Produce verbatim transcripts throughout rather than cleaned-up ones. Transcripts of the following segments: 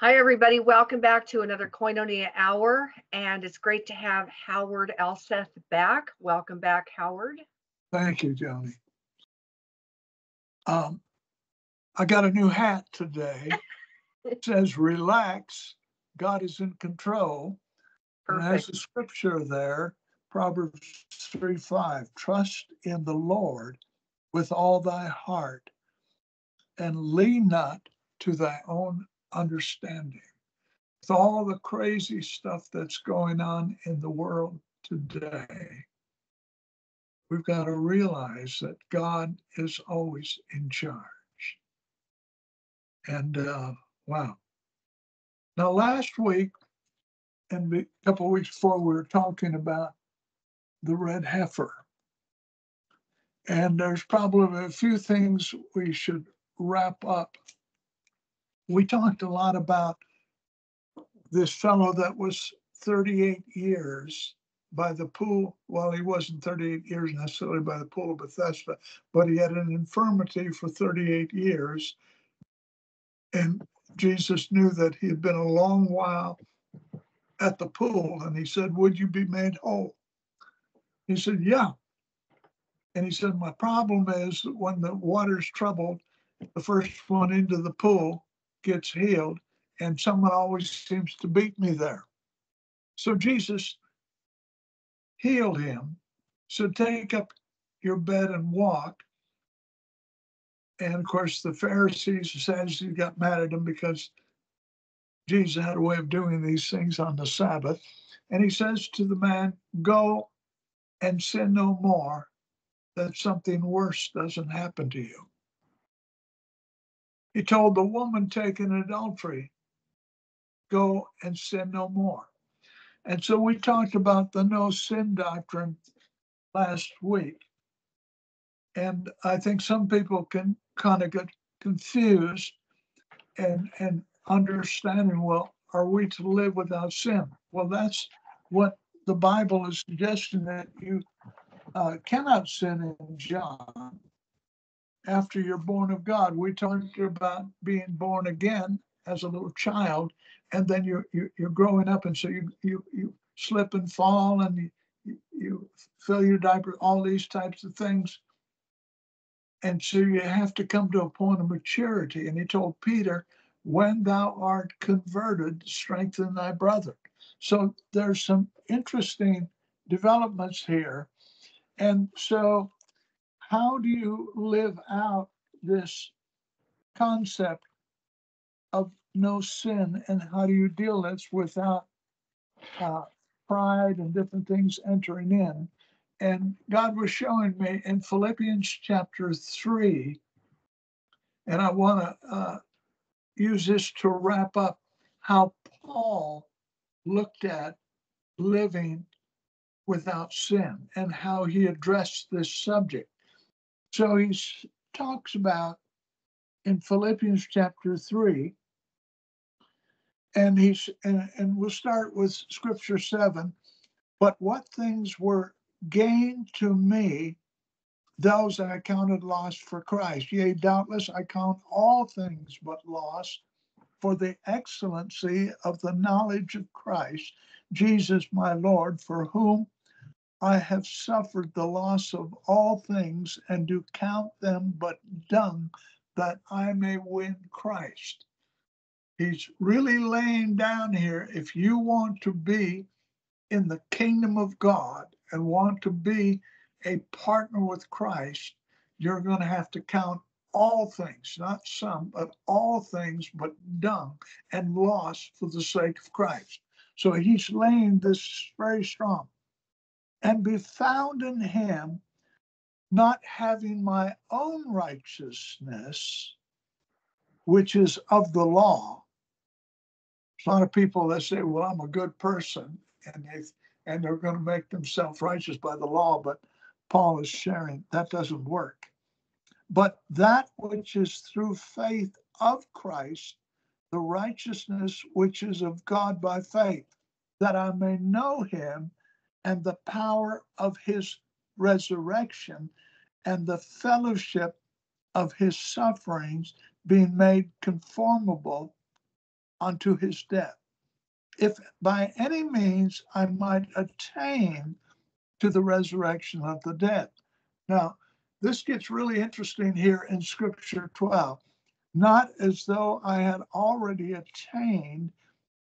Hi, everybody. Welcome back to another Koinonia Hour, and it's great to have Howard Elseth back. Welcome back, Howard. Thank you, Johnny. Um, I got a new hat today. It says, relax, God is in control. Perfect. And there's a scripture there, Proverbs three five, trust in the Lord with all thy heart, and lean not to thy own understanding. With all the crazy stuff that's going on in the world today, we've got to realize that God is always in charge. And uh, wow. Now, last week and a couple of weeks before, we were talking about the red heifer. And there's probably a few things we should wrap up. We talked a lot about this fellow that was thirty-eight years by the pool. Well, he wasn't thirty-eight years necessarily by the pool of Bethesda, but he had an infirmity for thirty-eight years. And Jesus knew that he had been a long while at the pool. And he said, would you be made whole? He said, yeah. And he said, my problem is that when the water's troubled, the first one into the pool gets healed, and someone always seems to beat me there. So Jesus healed him, said, take up your bed and walk. And of course, the Pharisees and Sadducees got mad at him because Jesus had a way of doing these things on the Sabbath. And he says to the man, go and sin no more, that something worse doesn't happen to you. He told the woman taken in adultery, go and sin no more. And so we talked about the no sin doctrine last week. And I think some people can kind of get confused and, and understanding, well, are we to live without sin? Well, that's what the Bible is suggesting, that you uh, cannot sin in John. After you're born of God, we talked about being born again as a little child, and then you're you're, you're growing up, and so you you you slip and fall, and you, you fill your diaper, all these types of things, and so you have to come to a point of maturity. And he told Peter, "When thou art converted, strengthen thy brother." So there's some interesting developments here, and so. How do you live out this concept of no sin, and how do you deal with it without uh, pride and different things entering in? And God was showing me in Philippians chapter three, and I want to uh, use this to wrap up how Paul looked at living without sin and how he addressed this subject. So he talks about in Philippians chapter three, and he's and, and we'll start with scripture seven. But what things were gained to me, those I counted loss for Christ. Yea, doubtless I count all things but loss for the excellency of the knowledge of Christ, Jesus my Lord, for whom I have suffered the loss of all things and do count them but dung, that I may win Christ. He's really laying down here, if you want to be in the kingdom of God and want to be a partner with Christ, you're going to have to count all things, not some, but all things but dung and loss for the sake of Christ. So he's laying this very strong. And be found in him, not having my own righteousness, which is of the law. A lot of people that say, well, I'm a good person, and, they, and they're going to make themselves righteous by the law, but Paul is sharing that doesn't work. But that which is through faith of Christ, the righteousness which is of God by faith, that I may know him, and the power of his resurrection, and the fellowship of his sufferings, being made conformable unto his death. If by any means I might attain to the resurrection of the dead. Now, this gets really interesting here in Scripture twelve. Not as though I had already attained,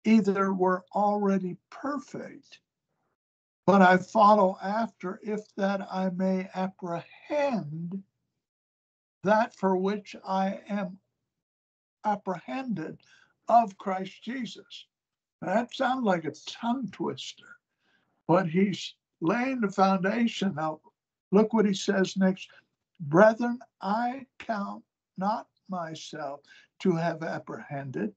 either were already perfect, but I follow after, if that I may apprehend that for which I am apprehended of Christ Jesus. That sounds like a tongue twister, but he's laying the foundation. Now, look what he says next. Brethren, I count not myself to have apprehended,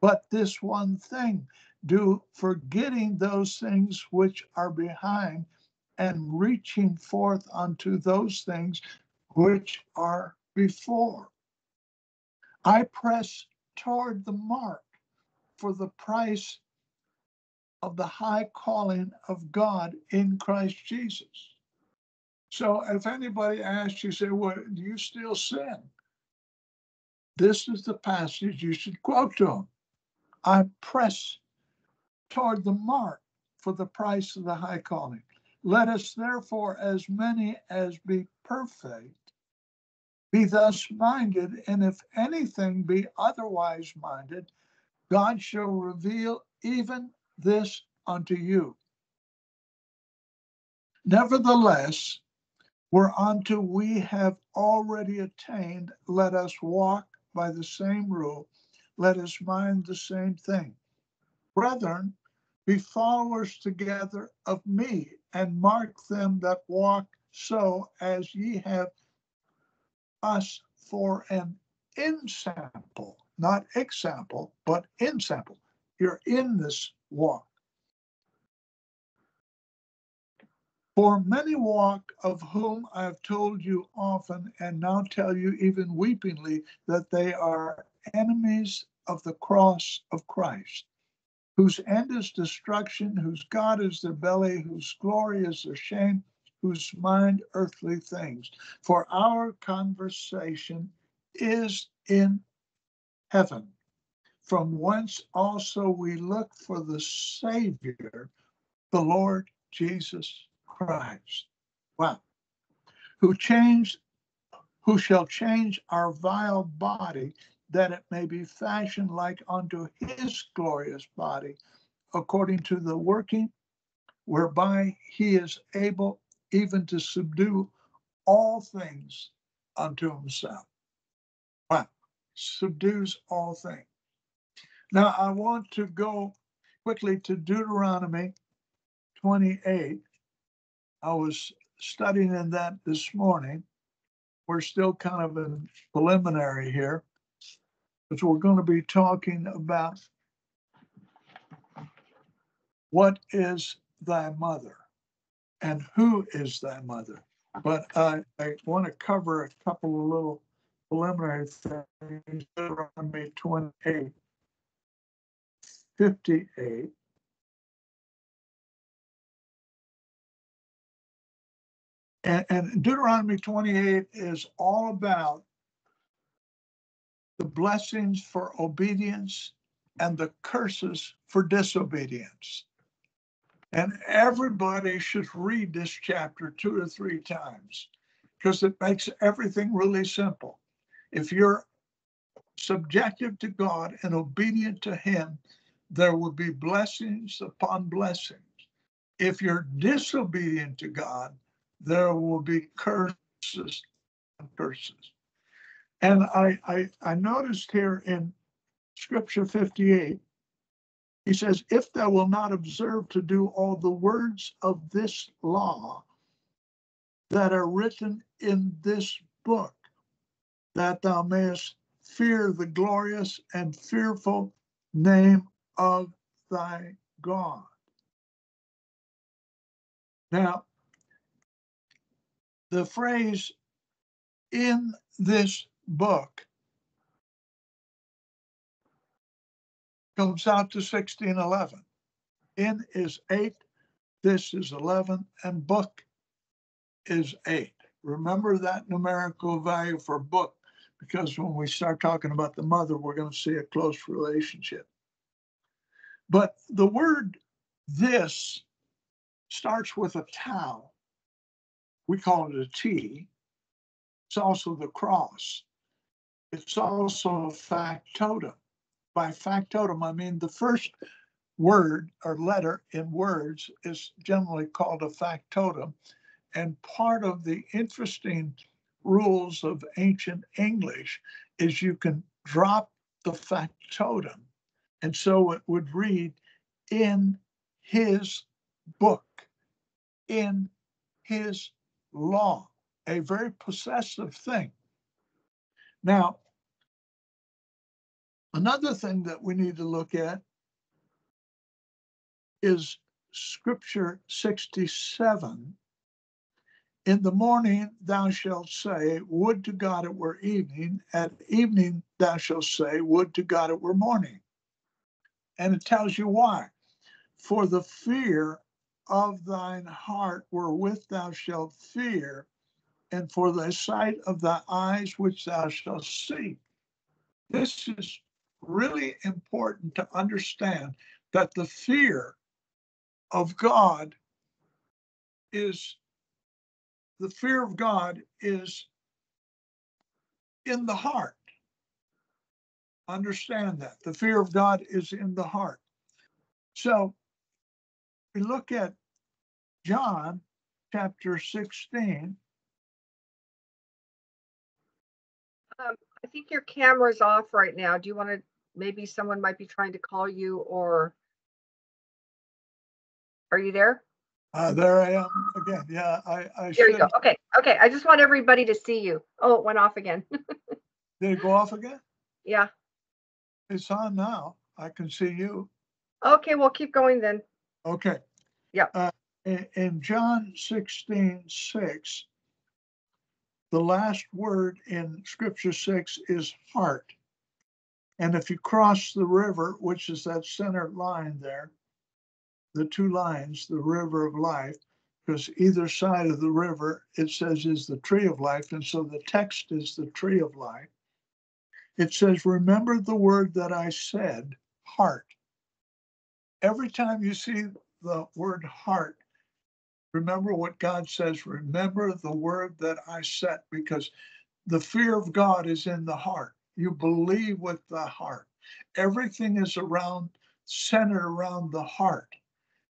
but this one thing do, forgetting those things which are behind and reaching forth unto those things which are before. I press toward the mark for the price of the high calling of God in Christ Jesus. So if anybody asks you, say, well, do you still sin? This is the passage you should quote to them. I press toward the mark for the price of the high calling. Let us therefore, as many as be perfect, be thus minded, and if anything be otherwise minded, God shall reveal even this unto you. Nevertheless, whereunto we have already attained, let us walk by the same rule, let us mind the same thing. Brethren, be followers together of me, and mark them that walk so, as ye have us for an ensample, not example, but ensample. You're in this walk. For many walk, of whom I have told you often, and now tell you even weepingly, that they are enemies of the cross of Christ, whose end is destruction, whose God is their belly, whose glory is their shame, whose mind earthly things. For our conversation is in heaven, from whence also we look for the Savior, the Lord Jesus Christ. Wow. Who changed, who shall change our vile body, that it may be fashioned like unto his glorious body, according to the working whereby he is able even to subdue all things unto himself. Wow. Subdues all things. Now, I want to go quickly to Deuteronomy twenty-eight. I was studying in that this morning. We're still kind of in preliminary here, but we're going to be talking about what is thy mother and who is thy mother. But I, I want to cover a couple of little preliminary things. Deuteronomy twenty-eight. fifty-eight. And, and Deuteronomy twenty-eight is all about the blessings for obedience and the curses for disobedience. And everybody should read this chapter two or three times, because it makes everything really simple. If you're subjective to God and obedient to him, there will be blessings upon blessings. If you're disobedient to God, there will be curses and curses. And I, I, I noticed here in Scripture fifty-eight, he says, if thou wilt not observe to do all the words of this law that are written in this book, that thou mayest fear the glorious and fearful name of thy God. Now, the phrase in this book comes out to sixteen eleven. In is eight, this is eleven, and book is eight. Remember that numerical value for book, because when we start talking about the mother, we're going to see a close relationship. But the word this starts with a tau. We call it a T. It's also the cross. It's also factotum. By factotum, I mean the first word or letter in words is generally called a factotum. And part of the interesting rules of ancient English is you can drop the factotum. And so it would read, in his book, in his law, a very possessive thing. Now, another thing that we need to look at is Scripture sixty-seven. In the morning thou shalt say, would to God it were evening. At evening thou shalt say, would to God it were morning. And it tells you why. For the fear of thine heart wherewith thou shalt fear, and for the sight of thy eyes which thou shalt see. This is really important to understand, that the fear of God is the fear of God is in the heart. Understand that. The fear of God is in the heart. So we look at John chapter sixteen. Um, I think your camera's off right now. Do you want to, maybe someone might be trying to call you, or are you there? Uh, there I am again. Yeah, I, I There you go. Okay. Okay. I just want everybody to see you. Oh, it went off again. Did it go off again? Yeah. It's on now. I can see you. Okay, we'll keep going then. Okay. Yeah. Uh, in, in John sixteen six, the last word in Scripture six is heart. And if you cross the river, which is that center line there, the two lines, the river of life, because either side of the river, it says, is the tree of life. And so the text is the tree of life. It says, remember the word that I said, heart. Every time you see the word heart, remember what God says. Remember the word that I said, because the fear of God is in the heart. You believe with the heart. Everything is around, centered around the heart,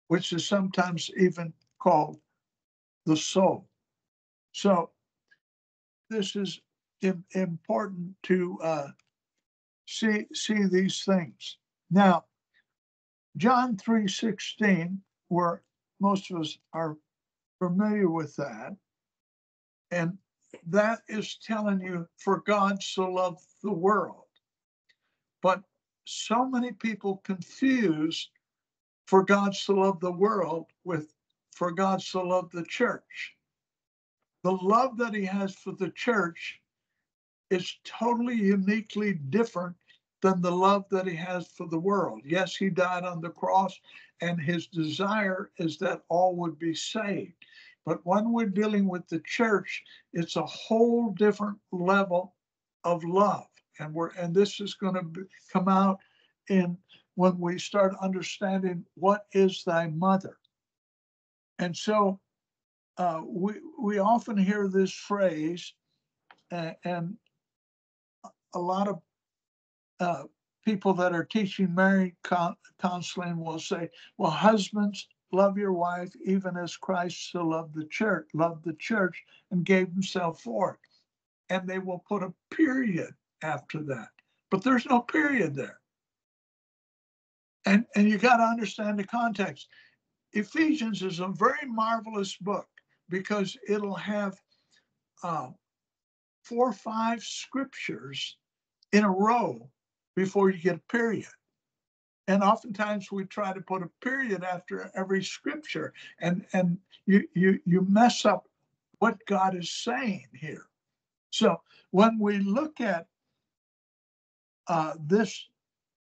which is sometimes even called the soul. So this is important to uh, see, see these things. Now, John three sixteen, where most of us are familiar with that, and that is telling you, for God so loved the world. But so many people confuse for God so loved the world with for God so loved the church. The love that he has for the church is totally uniquely different than the love that he has for the world. Yes, he died on the cross, and his desire is that all would be saved. But when we're dealing with the church, it's a whole different level of love. And we're and this is going to be, come out in when we start understanding what is thy mother. And so uh, we, we often hear this phrase, uh, and a lot of Uh, people that are teaching marriage counseling will say, well, husbands, love your wife, even as Christ so loved the church, loved the church and gave himself for it. And they will put a period after that. But there's no period there. And, and you got to understand the context. Ephesians is a very marvelous book because it'll have uh, four or five scriptures in a row before you get a period. And oftentimes we try to put a period after every scripture, and, and you, you, you mess up what God is saying here. So when we look at uh, this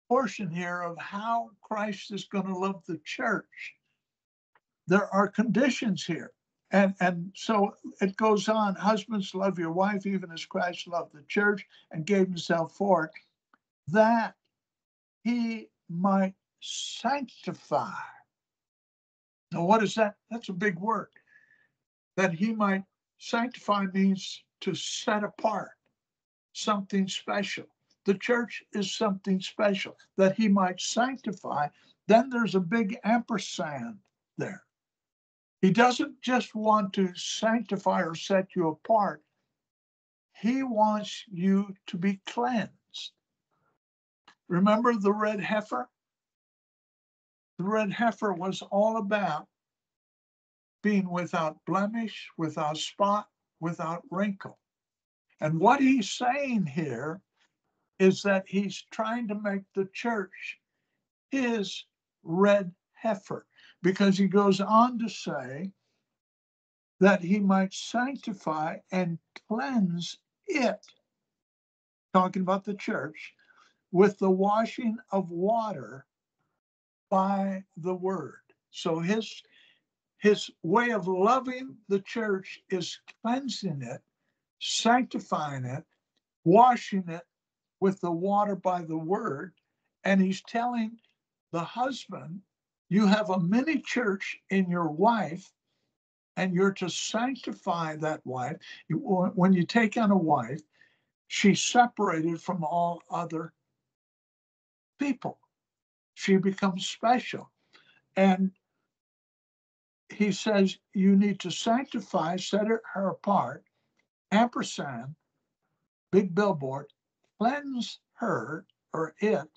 portion here of how Christ is going to love the church, there are conditions here. And, and so it goes on, husbands, love your wife, even as Christ loved the church and gave himself for it, that he might sanctify. Now, what is that? That's a big word. That he might sanctify means to set apart, something special. The church is something special, that he might sanctify. Then there's a big ampersand there. He doesn't just want to sanctify or set you apart. He wants you to be cleansed. Remember the red heifer? The red heifer was all about being without blemish, without spot, without wrinkle. And what he's saying here is that he's trying to make the church his red heifer, because he goes on to say that he might sanctify and cleanse it, talking about the church, with the washing of water by the word. So his, his way of loving the church is cleansing it, sanctifying it, washing it with the water by the word. And he's telling the husband, you have a mini church in your wife, and you're to sanctify that wife. When you take on a wife, she's separated from all other people. She becomes special. And he says, you need to sanctify, set her apart, ampersand, big billboard, cleanse her or it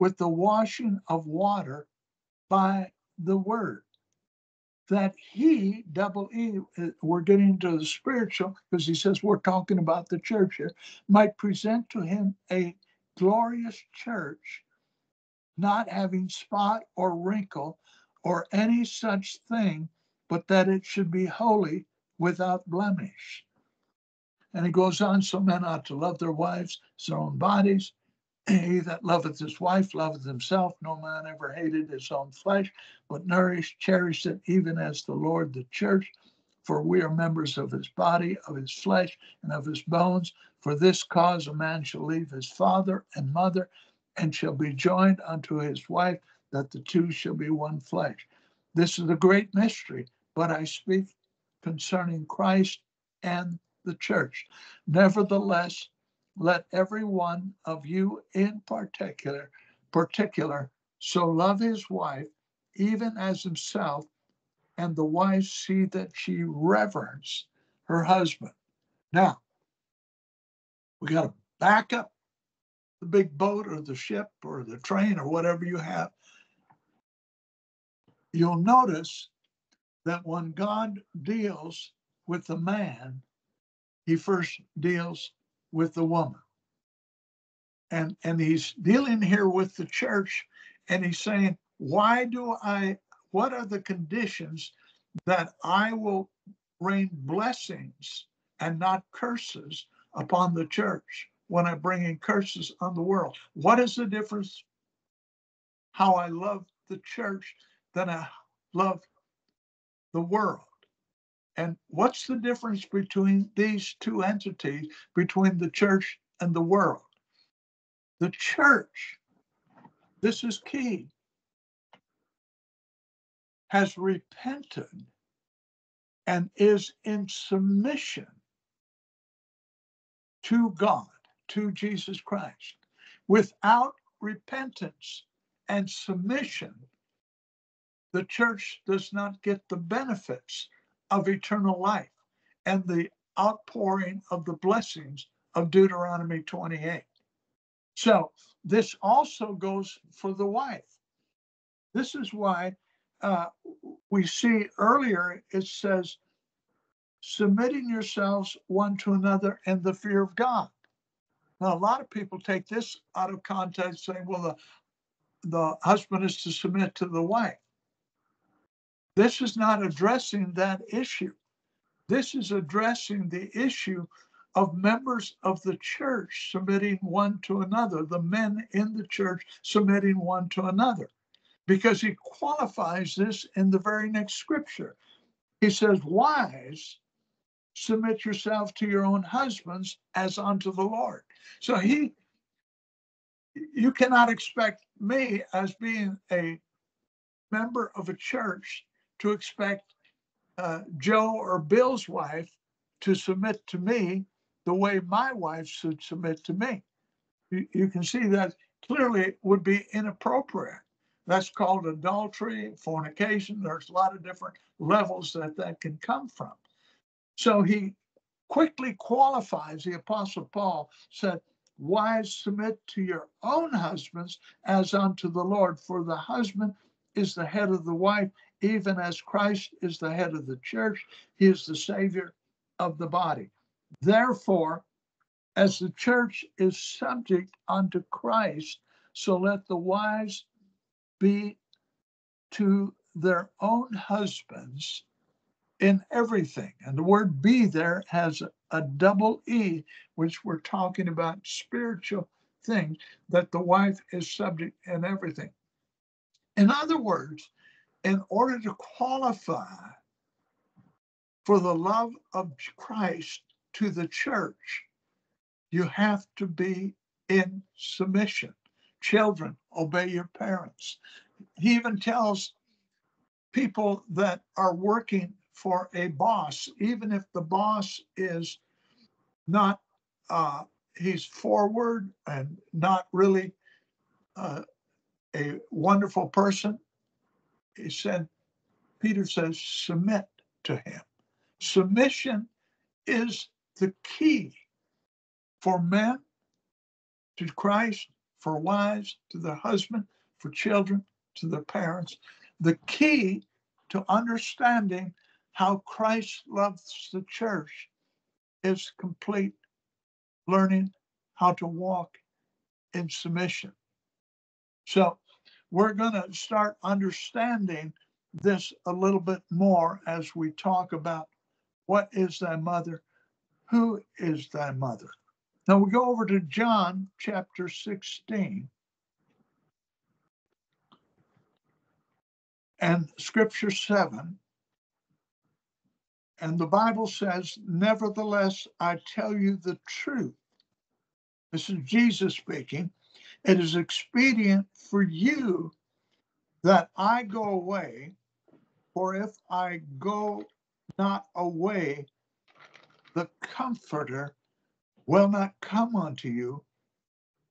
with the washing of water by the word. That he, double E, we're getting into the spiritual, because he says we're talking about the church here, might present to him a glorious church, not having spot or wrinkle or any such thing, but that it should be holy, without blemish. And he goes on, so men ought to love their wives as their own bodies. He that loveth his wife loveth himself. No man ever hated his own flesh, but nourished, cherished it, even as the Lord, the church. For we are members of his body, of his flesh, and of his bones. For this cause a man shall leave his father and mother, and shall be joined unto his wife, that the two shall be one flesh. This is a great mystery, but I speak concerning Christ and the church. Nevertheless, let every one of you in particular, particular, so love his wife, even as himself, and the wife see that she reverence her husband. Now, we got to back up the big boat or the ship or the train or whatever you have. You'll notice that when God deals with the man, he first deals with the woman. And, and he's dealing here with the church, and he's saying, why do I, what are the conditions that I will rain blessings and not curses upon the church when I bring in curses on the world? What is the difference how I love the church than I love the world? And what's the difference between these two entities, between the church and the world? The church, this is key, has repented and is in submission to God, to Jesus Christ. Without repentance and submission, the church does not get the benefits of eternal life and the outpouring of the blessings of Deuteronomy twenty-eight. So this also goes for the wife. This is why uh, we see earlier it says, submitting yourselves one to another in the fear of God. Now, a lot of people take this out of context, saying, well, the, the husband is to submit to the wife. This is not addressing that issue. This is addressing the issue of members of the church submitting one to another, the men in the church submitting one to another, because he qualifies this in the very next scripture. He says, wives, submit yourself to your own husbands as unto the Lord. So he you cannot expect me, as being a member of a church, to expect uh, Joe or Bill's wife to submit to me the way my wife should submit to me. You, you can see that clearly it would be inappropriate. That's called adultery, fornication. There's a lot of different levels that that can come from. So he quickly qualifies. The Apostle Paul said, wives, submit to your own husbands as unto the Lord, for the husband is the head of the wife, even as Christ is the head of the church. He is the Savior of the body. Therefore, as the church is subject unto Christ, so let the wives be to their own husbands in everything. And the word be there has a double E, which we're talking about spiritual things, that the wife is subject in everything. In other words, in order to qualify for the love of Christ to the church, you have to be in submission. Children, obey your parents. He even tells people that are working for a boss, even if the boss is not, uh, he's forward and not really uh, a wonderful person. He said, Peter says, submit to him. Submission is the key for men to Christ, for wives to their husband, for children to their parents. The key to understanding how Christ loves the church is complete learning how to walk in submission. So we're going to start understanding this a little bit more as we talk about what is thy mother, who is thy mother. Now we go over to John chapter sixteen. And scripture seven. And the Bible says, nevertheless, I tell you the truth. This is Jesus speaking. It is expedient for you that I go away, for if I go not away, the Comforter will not come unto you,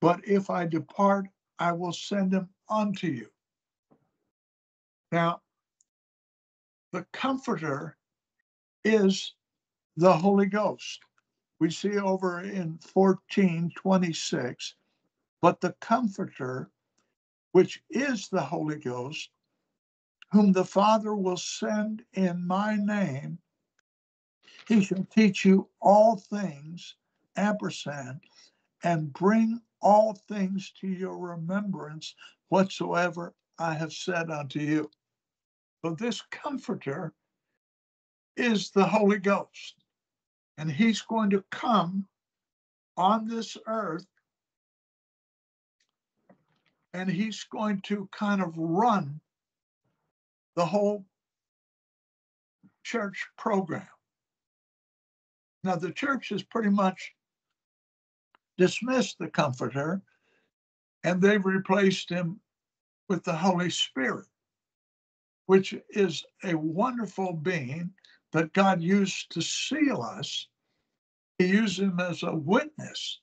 but if I depart, I will send him unto you. Now, the Comforter is the Holy Ghost. We see over in fourteen twenty-six, but the Comforter, which is the Holy Ghost, whom the Father will send in my name, he shall teach you all things, ampersand, and bring all things to your remembrance whatsoever I have said unto you. So this Comforter is the Holy Ghost, and he's going to come on this earth, and he's going to kind of run the whole church program. Now, the church has pretty much dismissed the Comforter, and they've replaced him with the Holy Spirit, which is a wonderful being that God used to seal us. He used him as a witness.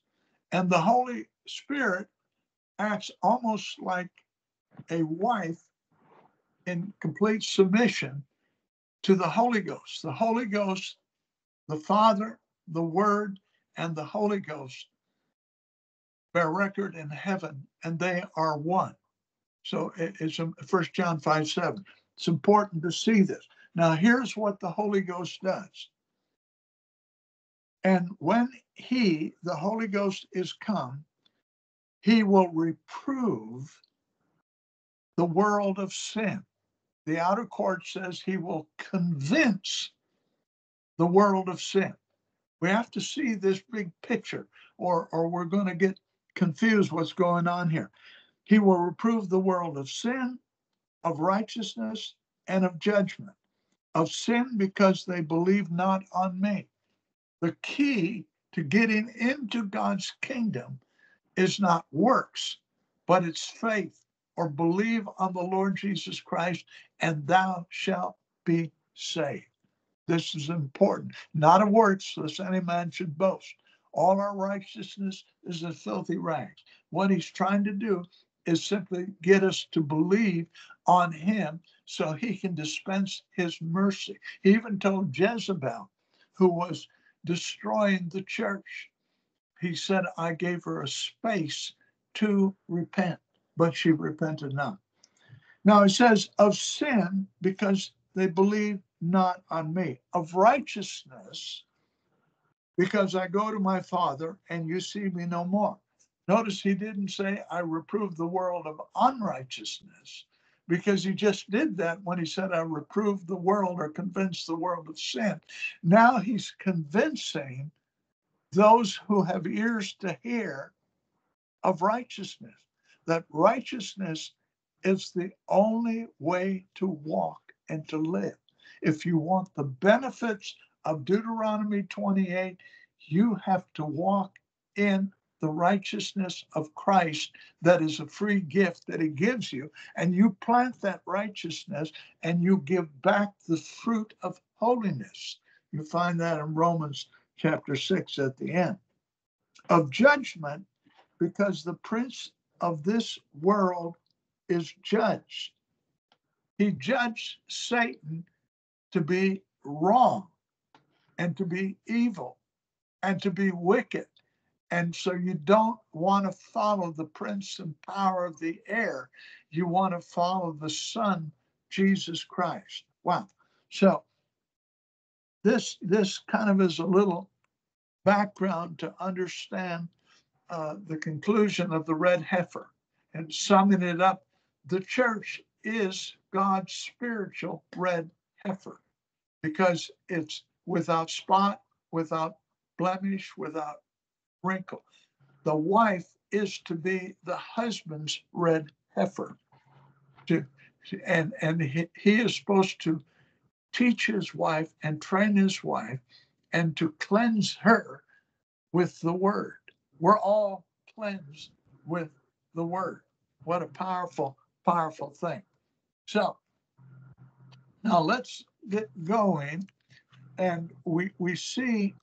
And the Holy Spirit acts almost like a wife in complete submission to the Holy Ghost. The Holy Ghost, the Father, the Word, and the Holy Ghost bear record in heaven, and they are one. So it's First John five seven. It's important to see this. Now, here's what the Holy Ghost does. And when he, the Holy Ghost, is come, he will reprove the world of sin. The outer court says he will convince the world of sin. We have to see this big picture, or, or we're going to get confused what's going on here. He will reprove the world of sin, of righteousness, and of judgment. Of sin, because they believe not on me. The key to getting into God's kingdom is not works. but it's faith, or believe on the Lord Jesus Christ, and thou shalt be saved. This is important. Not of works, lest any man should boast. All our righteousness is as filthy rags. What he's trying to do is simply get us to believe on him so he can dispense his mercy. He even told Jezebel, who was destroying the church, he said, I gave her a space to repent, but she repented not. Now it says of sin, because they believe not on me. Of righteousness, because I go to my Father and you see me no more. Notice he didn't say, I reprove the world of unrighteousness, because he just did that when he said, I reprove the world or convince the world of sin. Now he's convincing those who have ears to hear of righteousness, that righteousness is the only way to walk and to live. If you want the benefits of Deuteronomy twenty-eight, you have to walk in the righteousness of Christ that is a free gift that he gives you, and you plant that righteousness and you give back the fruit of holiness. You find that in Romans chapter six at the end. Of judgment, because the prince of this world is judged. He judged Satan to be wrong and to be evil and to be wicked. And so you don't want to follow the prince and power of the air. You want to follow the Son, Jesus Christ. Wow. So this, this kind of is a little background to understand uh, the conclusion of the Red Heifer. And summing it up, the church is God's spiritual red heifer, because it's without spot, without blemish, without wrinkle. The wife is to be the husband's red heifer. To, and and he, he is supposed to teach his wife and train his wife and to cleanse her with the word. We're all cleansed with the word. What a powerful, powerful thing. So now let's get going, and we, we see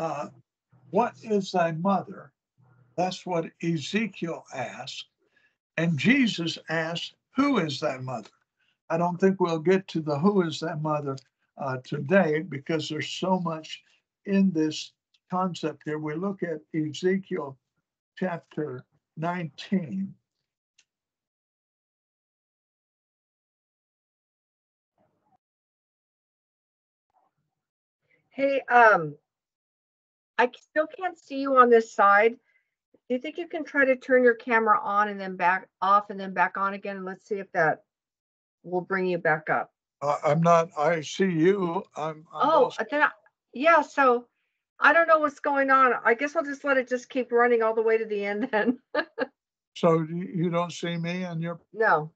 uh, what is thy mother? That's what Ezekiel asked. And Jesus asked, who is thy mother? I don't think we'll get to the who is thy mother uh, today, because there's so much in this concept here. We look at Ezekiel chapter nineteen. Hey, um. I still can't see you on this side. Do you think you can try to turn your camera on and then back off and then back on again? Let's see if that will bring you back up. Uh, I'm not, I see you. I'm, I'm oh, also... then I, yeah. So I don't know what's going on. I guess I'll just let it just keep running all the way to the end then. So you don't see me on your? No.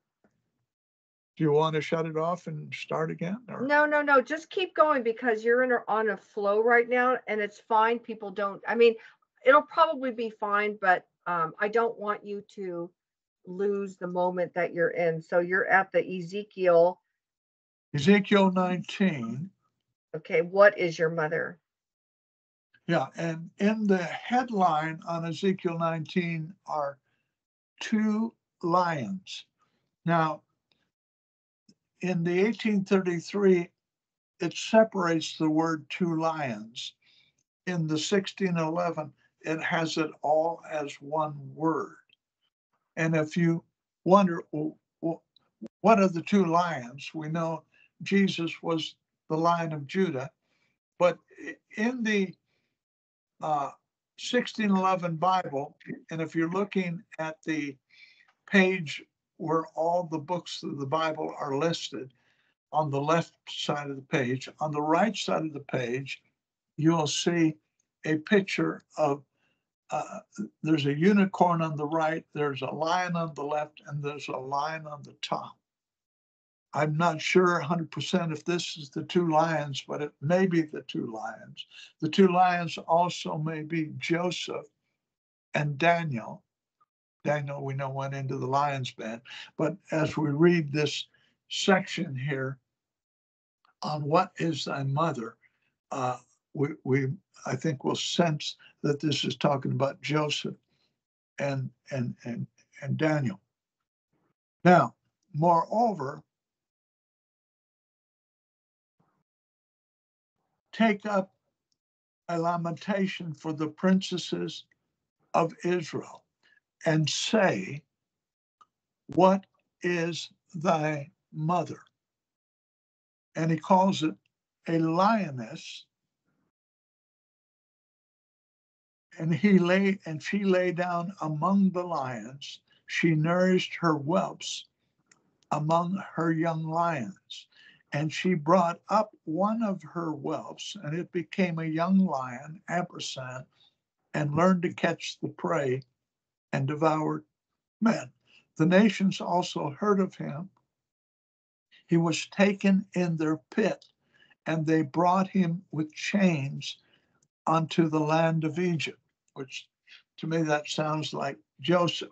Do you want to shut it off and start again? Or? No, no, no. Just keep going, because you're in a, on a flow right now, and it's fine. People don't, I mean, it'll probably be fine, but um, I don't want you to lose the moment that you're in. So you're at the Ezekiel. Ezekiel nineteen. Okay. What is your mother? Yeah. And in the headline on Ezekiel nineteen are two lions. Now, in the eighteen thirty-three, it separates the word two lions. In the sixteen eleven, it has it all as one word. And if you wonder, well, what are the two lions? We know Jesus was the Lion of Judah. But in the uh, sixteen eleven Bible, and if you're looking at the page where all the books of the Bible are listed, on the left side of the page. On the right side of the page, you'll see a picture of, uh, there's a unicorn on the right, there's a lion on the left, and there's a lion on the top. I'm not sure one hundred percent if this is the two lions, but it may be the two lions. The two lions also may be Joseph and Daniel. Daniel, we know, went into the lion's den. But as we read this section here on what is thy mother, uh, we, we I think will sense that this is talking about Joseph and and and and Daniel. Now, moreover, take up a lamentation for the princesses of Israel, and say, what is thy mother? And he calls it a lioness. And he lay, and she lay down among the lions. She nourished her whelps among her young lions. And she brought up one of her whelps, and it became a young lion, ampersand, and learned to catch the prey and devoured men. The nations also heard of him. He was taken in their pit, and they brought him with chains unto the land of Egypt, which to me that sounds like Joseph.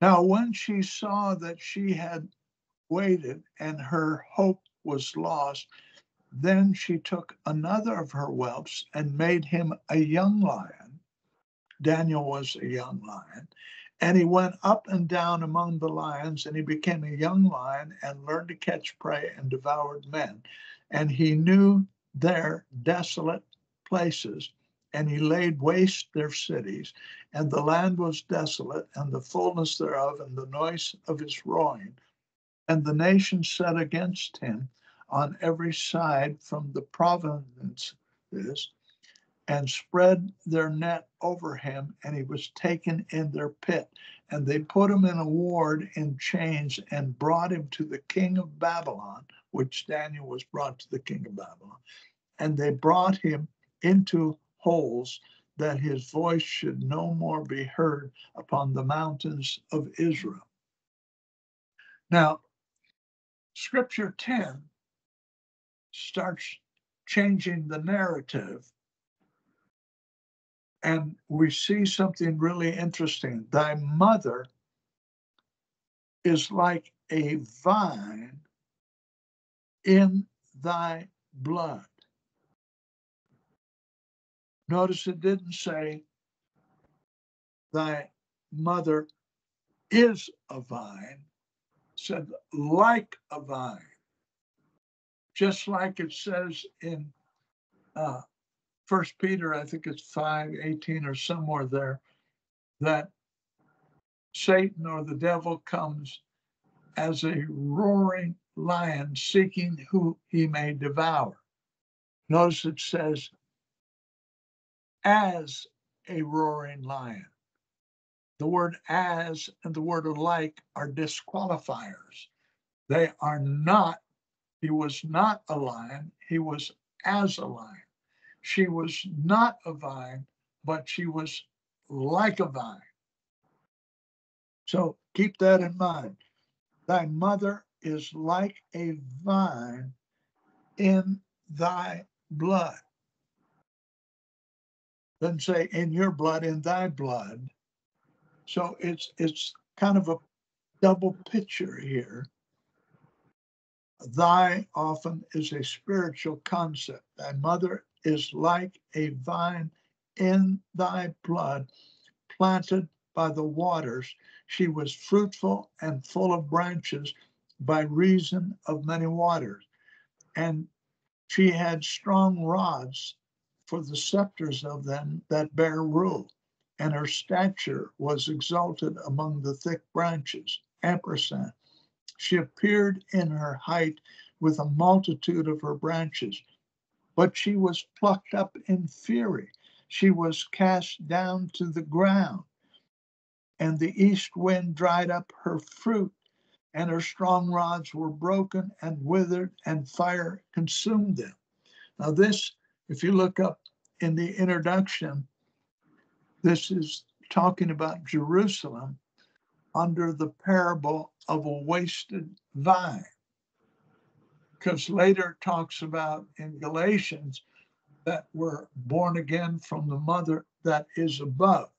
Now, when she saw that she had waited and her hope was lost, then she took another of her whelps and made him a young lion. Daniel was a young lion, and he went up and down among the lions, and he became a young lion and learned to catch prey and devoured men. And he knew their desolate places, and he laid waste their cities, and the land was desolate, and the fullness thereof, and the noise of his roaring. And the nation set against him on every side from the provinces, and spread their net over him, and he was taken in their pit. And they put him in a ward in chains, and brought him to the king of Babylon, which Daniel was brought to the king of Babylon. And they brought him into holes, that his voice should no more be heard upon the mountains of Israel. Now, Scripture ten starts changing the narrative, and we see something really interesting. Thy mother is like a vine in thy blood. Notice it didn't say thy mother is a vine. It said like a vine. Just like it says in uh, First Peter, I think it's five eighteen or somewhere there, that Satan or the devil comes as a roaring lion seeking who he may devour. Notice it says, as a roaring lion. The word as and the word alike are disqualifiers. They are not, he was not a lion, he was as a lion. She was not a vine, but she was like a vine. So keep that in mind. Thy mother is like a vine in thy blood. Doesn't say in your blood, in thy blood. So it's it's kind of a double picture here. Thy often is a spiritual concept. Thy mother is like a vine in thy blood, planted by the waters. She was fruitful and full of branches by reason of many waters. And she had strong rods for the scepters of them that bear rule, and her stature was exalted among the thick branches, ampersand. She appeared in her height with a multitude of her branches, but she was plucked up in fury. She was cast down to the ground, and the east wind dried up her fruit, and her strong rods were broken and withered, and fire consumed them. Now this, if you look up in the introduction, this is talking about Jerusalem under the parable of a wasted vine. Because later it talks about in Galatians that we're born again from the mother that is above.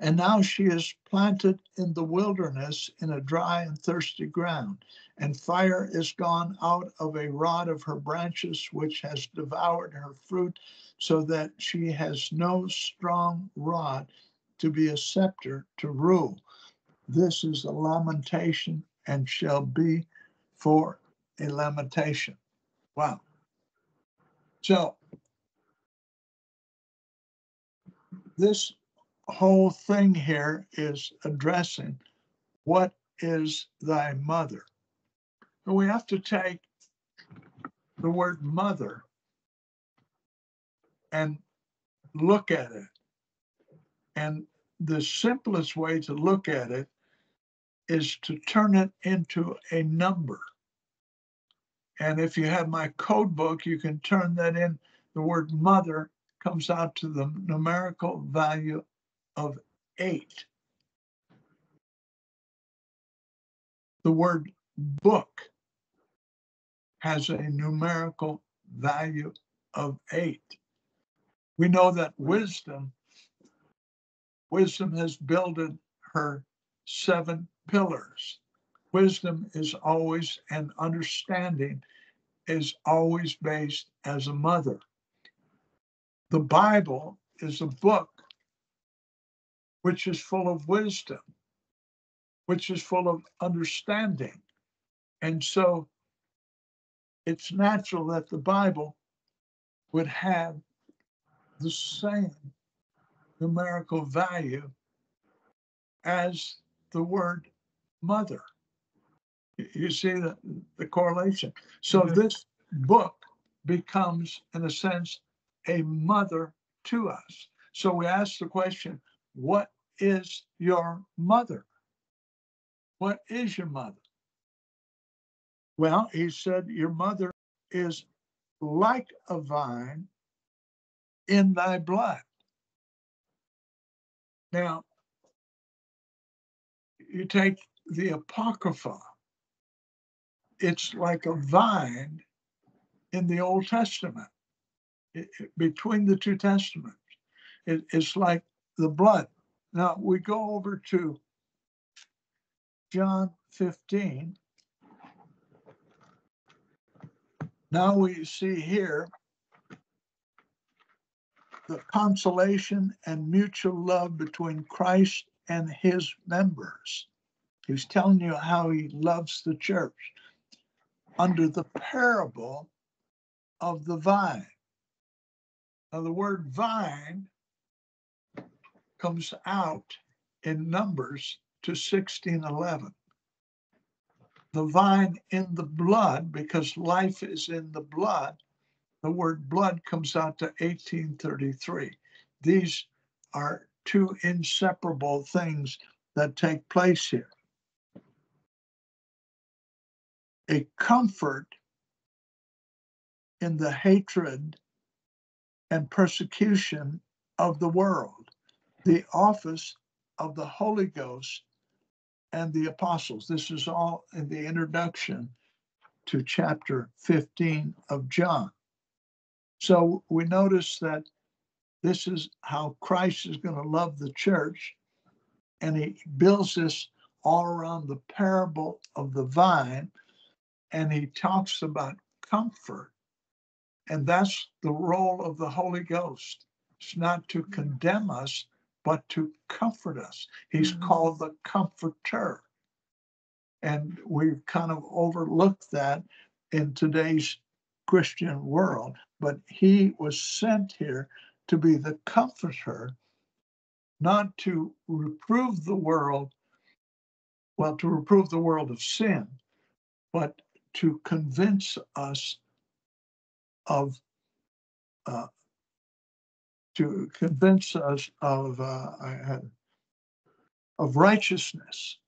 And now she is planted in the wilderness in a dry and thirsty ground, and fire is gone out of a rod of her branches, which has devoured her fruit, so that she has no strong rod to be a scepter to rule. This is a lamentation and shall be for a lamentation. Wow. So this whole thing here is addressing what is thy mother. So we have to take the word mother and look at it. And the simplest way to look at it is to turn it into a number. And if you have my code book, you can turn that in. The word mother comes out to the numerical value of eight. The word book has a numerical value of eight. We know that wisdom, wisdom has builded her seven pillars. Wisdom is always, and understanding is always based as a mother. The Bible is a book which is full of wisdom, which is full of understanding. And so it's natural that the Bible would have the same numerical value as the word mother. You see the, the correlation. So mm-hmm. This book becomes, in a sense, a mother to us. So we ask the question, what is your mother? What is your mother? Well, he said, your mother is like a vine in thy blood. Now, you take the Apocrypha. It's like a vine in the Old Testament, it, it, between the two Testaments. It, it's like the blood. Now, we go over to John fifteen. Now we see here the consolation and mutual love between Christ and his members. He's telling you how he loves the church. Under the parable of the vine. Now, the word vine comes out in Numbers to sixteen eleven. The vine in the blood, because life is in the blood, the word blood comes out to eighteen thirty-three. These are two inseparable things that take place here. A comfort in the hatred and persecution of the world, the office of the Holy Ghost and the apostles. This is all in the introduction to chapter fifteen of John. So we notice that this is how Christ is going to love the church, and he builds this all around the parable of the vine. And he talks about comfort, and that's the role of the Holy Ghost. It's not to condemn us, but to comfort us. He's mm-hmm. called the Comforter. And we've kind of overlooked that in today's Christian world, but he was sent here to be the Comforter, not to reprove the world, well, to reprove the world of sin, but to convince us of, uh, to convince us of, uh, of righteousness,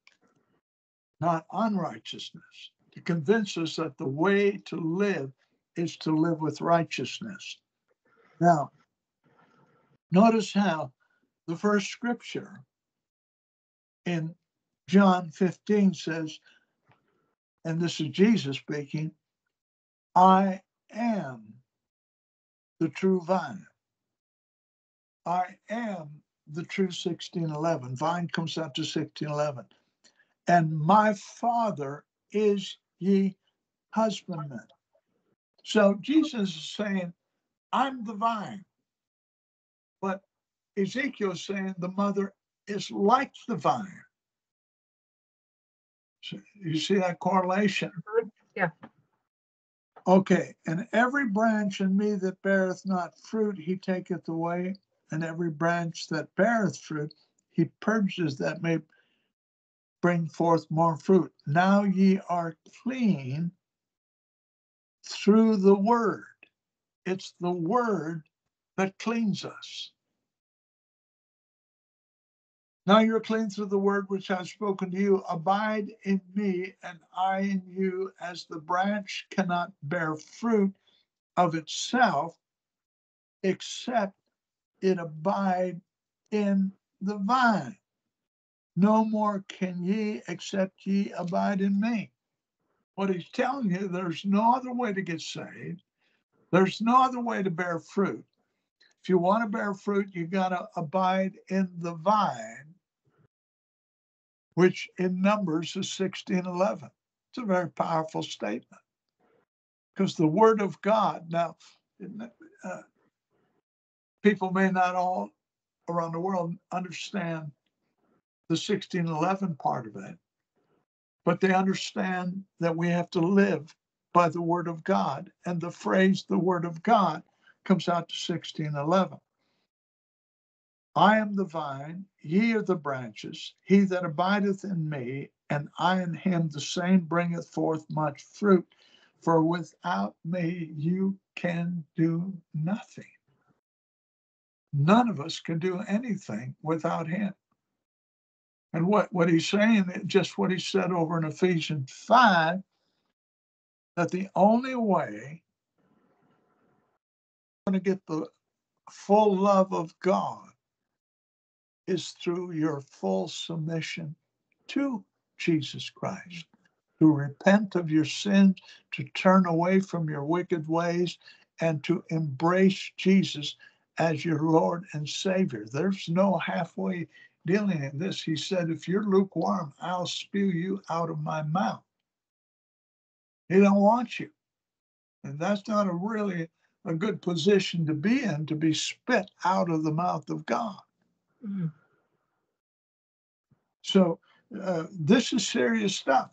not unrighteousness. To convince us that the way to live is to live with righteousness. Now, notice how the first scripture in John fifteen says, and this is Jesus speaking, I am the true vine. I am the true sixteen eleven. Vine comes out to sixteen eleven. And my Father is ye husbandman. So Jesus is saying, I'm the vine. But Ezekiel is saying the mother is like the vine. So you see that correlation? Yeah. Okay. And every branch in me that beareth not fruit, he taketh away. And every branch that beareth fruit, he purges that may bring forth more fruit. Now ye are clean through the word. It's the word that cleans us. Now you're clean through the word which I've spoken to you. Abide in me, and I in you, as the branch cannot bear fruit of itself, except it abide in the vine. No more can ye, except ye abide in me. What he's telling you, there's no other way to get saved. There's no other way to bear fruit. If you want to bear fruit, you got to abide in the vine, which in Numbers is sixteen eleven. It's a very powerful statement. Because the word of God, now, uh, people may not all around the world understand the sixteen eleven part of it, but they understand that we have to live by the word of God, and the phrase, the word of God, comes out to sixteen eleven. I am the vine, ye are the branches, he that abideth in me, and I in him, the same bringeth forth much fruit, for without me you can do nothing. None of us can do anything without him. And what, what he's saying, just what he said over in Ephesians five, that the only way to get the full love of God is through your full submission to Jesus Christ, to repent of your sins, to turn away from your wicked ways, and to embrace Jesus as your Lord and Savior. There's no halfway dealing in this. He said, if you're lukewarm, I'll spew you out of my mouth. He don't want you. And that's not a really a good position to be in, to be spit out of the mouth of God. Mm-hmm. So uh, this is serious stuff.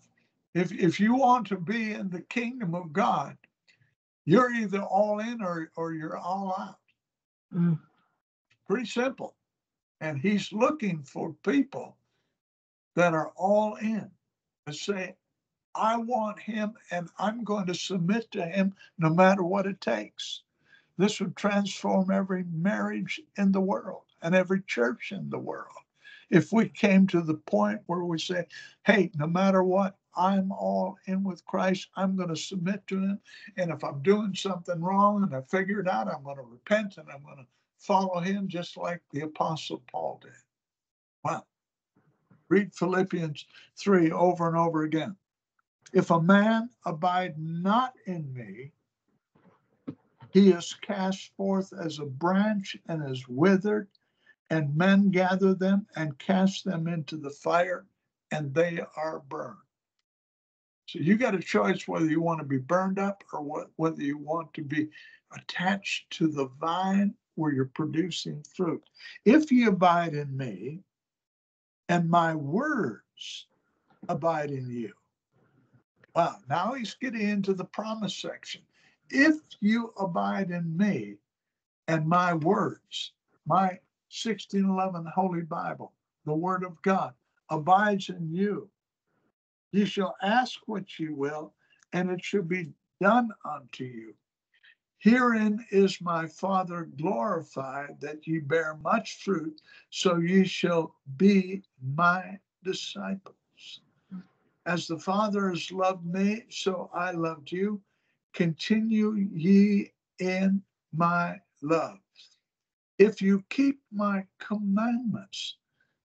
If if you want to be in the kingdom of God, you're either all in or, or you're all out. Mm-hmm. Pretty simple. And he's looking for people that are all in and say, I want him, and I'm going to submit to him no matter what it takes. This would transform every marriage in the world and every church in the world. If we came to the point where we say, hey, no matter what, I'm all in with Christ. I'm going to submit to him. And if I'm doing something wrong and I figure it out, I'm going to repent and I'm going to follow him just like the Apostle Paul did. Wow. Read Philippians three over and over again. If a man abide not in me, he is cast forth as a branch and is withered, and men gather them and cast them into the fire, and they are burned. So you got a choice whether you want to be burned up or whether you want to be attached to the vine where you're producing fruit. If ye abide in me, and my words abide in you. Wow, now he's getting into the promise section. If you abide in me and my words, my sixteen eleven Holy Bible, the Word of God, abides in you, you shall ask what you will, and it shall be done unto you. Herein is my Father glorified, that ye bear much fruit, so ye shall be my disciples. As the Father has loved me, so I loved you. Continue ye in my love. If you keep my commandments,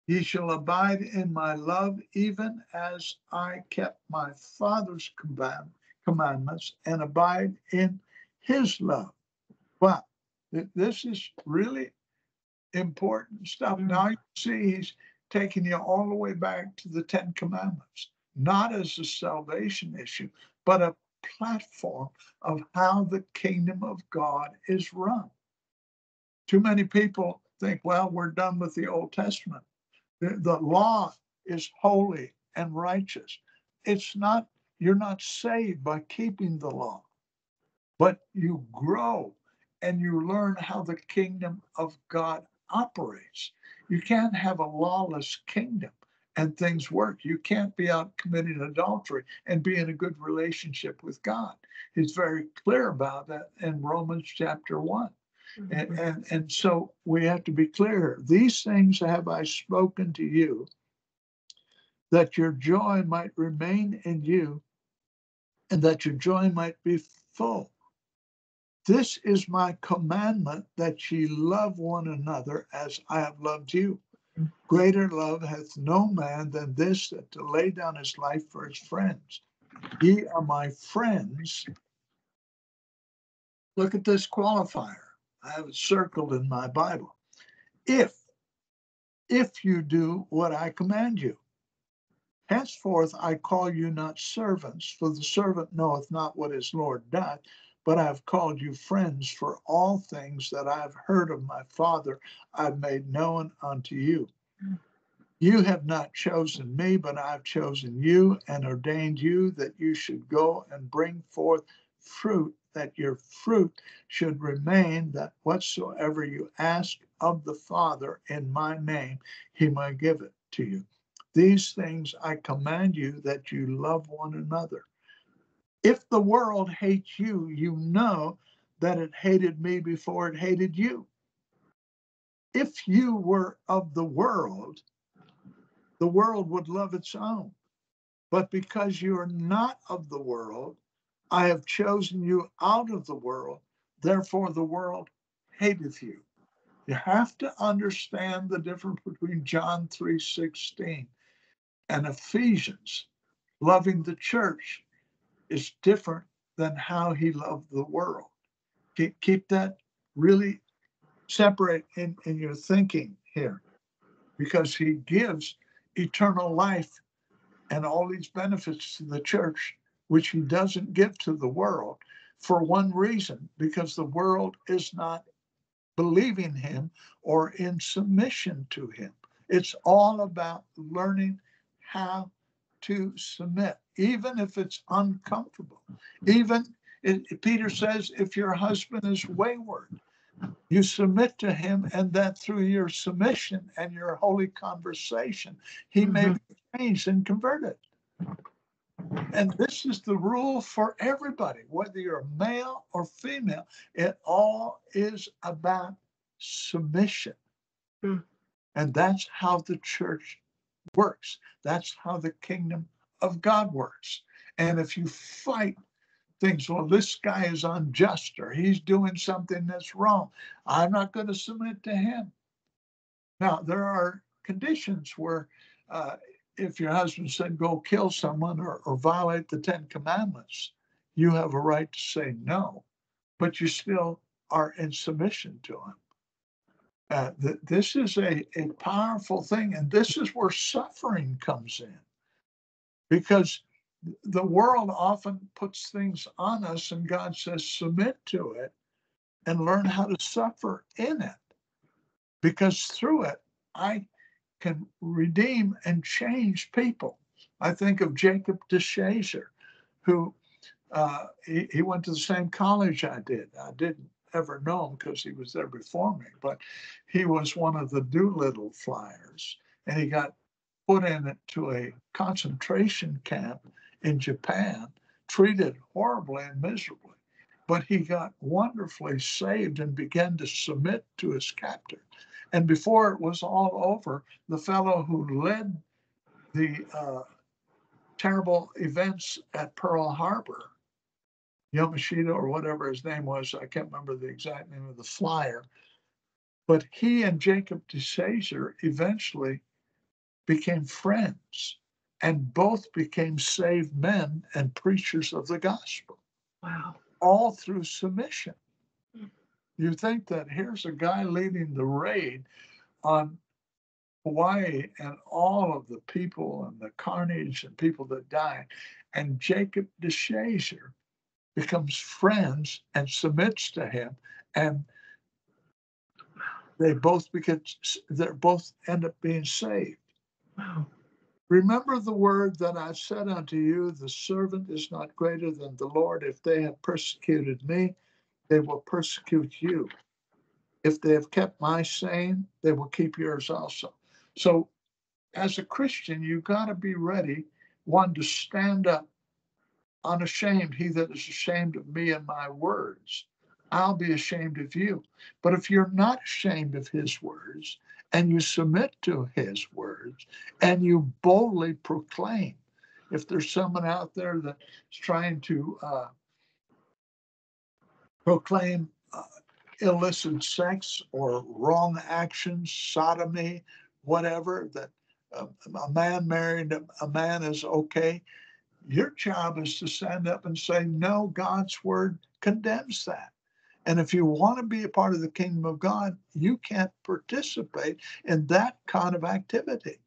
ye shall abide in my love, even as I kept my Father's command, commandments and abide in his love. Wow, this is really important stuff. Mm-hmm. Now you see he's taking you all the way back to the Ten Commandments, not as a salvation issue, but a platform of how the kingdom of God is run. Too many people think, well, we're done with the Old Testament. The, the law is holy and righteous. It's not, you're not saved by keeping the law, but you grow and you learn how the kingdom of God operates. You can't have a lawless kingdom and things work. You can't be out committing adultery and be in a good relationship with God. He's very clear about that in Romans chapter one. Mm-hmm. And, and, and so we have to be clear. These things have I spoken to you, that your joy might remain in you, and that your joy might be full. This is my commandment, that ye love one another as I have loved you. Greater love hath no man than this, that to lay down his life for his friends. Ye are my friends. Look at this qualifier. I have it circled in my Bible. If, if you do what I command you. Henceforth I call you not servants, for the servant knoweth not what his Lord doth. But I have called you friends, for all things that I have heard of my Father I have made known unto you. You have not chosen me, but I have chosen you and ordained you that you should go and bring forth fruit, that your fruit should remain, that whatsoever you ask of the Father in my name, he may give it to you. These things I command you, that you love one another. If the world hates you, you know that it hated me before it hated you. If you were of the world, the world would love its own. But because you are not of the world, I have chosen you out of the world. Therefore, the world hateth you. You have to understand the difference between John three sixteen and Ephesians. Loving the church is different than how he loved the world. Keep, keep that really separate in, in your thinking here, because he gives eternal life and all these benefits to the church, which he doesn't give to the world, for one reason, because the world is not believing him or in submission to him. It's all about learning how to submit, even if it's uncomfortable. Even, it, Peter says, if your husband is wayward, you submit to him, and that through your submission and your holy conversation, he mm-hmm. may be changed and converted. And this is the rule for everybody, whether you're male or female. It all is about submission. Mm. And that's how the church works. That's how the kingdom of God works. And if you fight things, well, this guy is unjust, or he's doing something that's wrong, I'm not going to submit to him. Now, there are conditions where uh, if your husband said, go kill someone or, or violate the Ten Commandments, you have a right to say no, but you still are in submission to him. Uh, th- this is a, a powerful thing, and this is where suffering comes in, because the world often puts things on us, and God says, submit to it and learn how to suffer in it, because through it, I can redeem and change people. I think of Jacob DeShazer, who uh, he, he went to the same college I did. I didn't ever know him because he was there before me, but he was one of the Doolittle Flyers, and he got put into a concentration camp in Japan, treated horribly and miserably, but he got wonderfully saved and began to submit to his captor. And before it was all over, the fellow who led the uh, terrible events at Pearl Harbor, Yamashita or whatever his name was, I can't remember the exact name of the flyer, but he and Jacob DeShazer eventually became friends, and both became saved men and preachers of the gospel. Wow. All through submission. You think that here's a guy leading the raid on Hawaii and all of the people and the carnage and people that died, and Jacob DeShazer becomes friends and submits to him, and they both become, they both end up being saved. Wow. Remember the word that I said unto you, the servant is not greater than the Lord. If they have persecuted me, they will persecute you. If they have kept my saying, they will keep yours also. So as a Christian, you've got to be ready, one, to stand up unashamed. He that is ashamed of me and my words, I'll be ashamed of you. But if you're not ashamed of his words, and you submit to his words, and you boldly proclaim, if there's someone out there that's trying to uh, proclaim uh, illicit sex or wrong actions, sodomy, whatever, that uh, a man married a man is okay, your job is to stand up and say, no, God's word condemns that. And if you want to be a part of the kingdom of God, you can't participate in that kind of activity.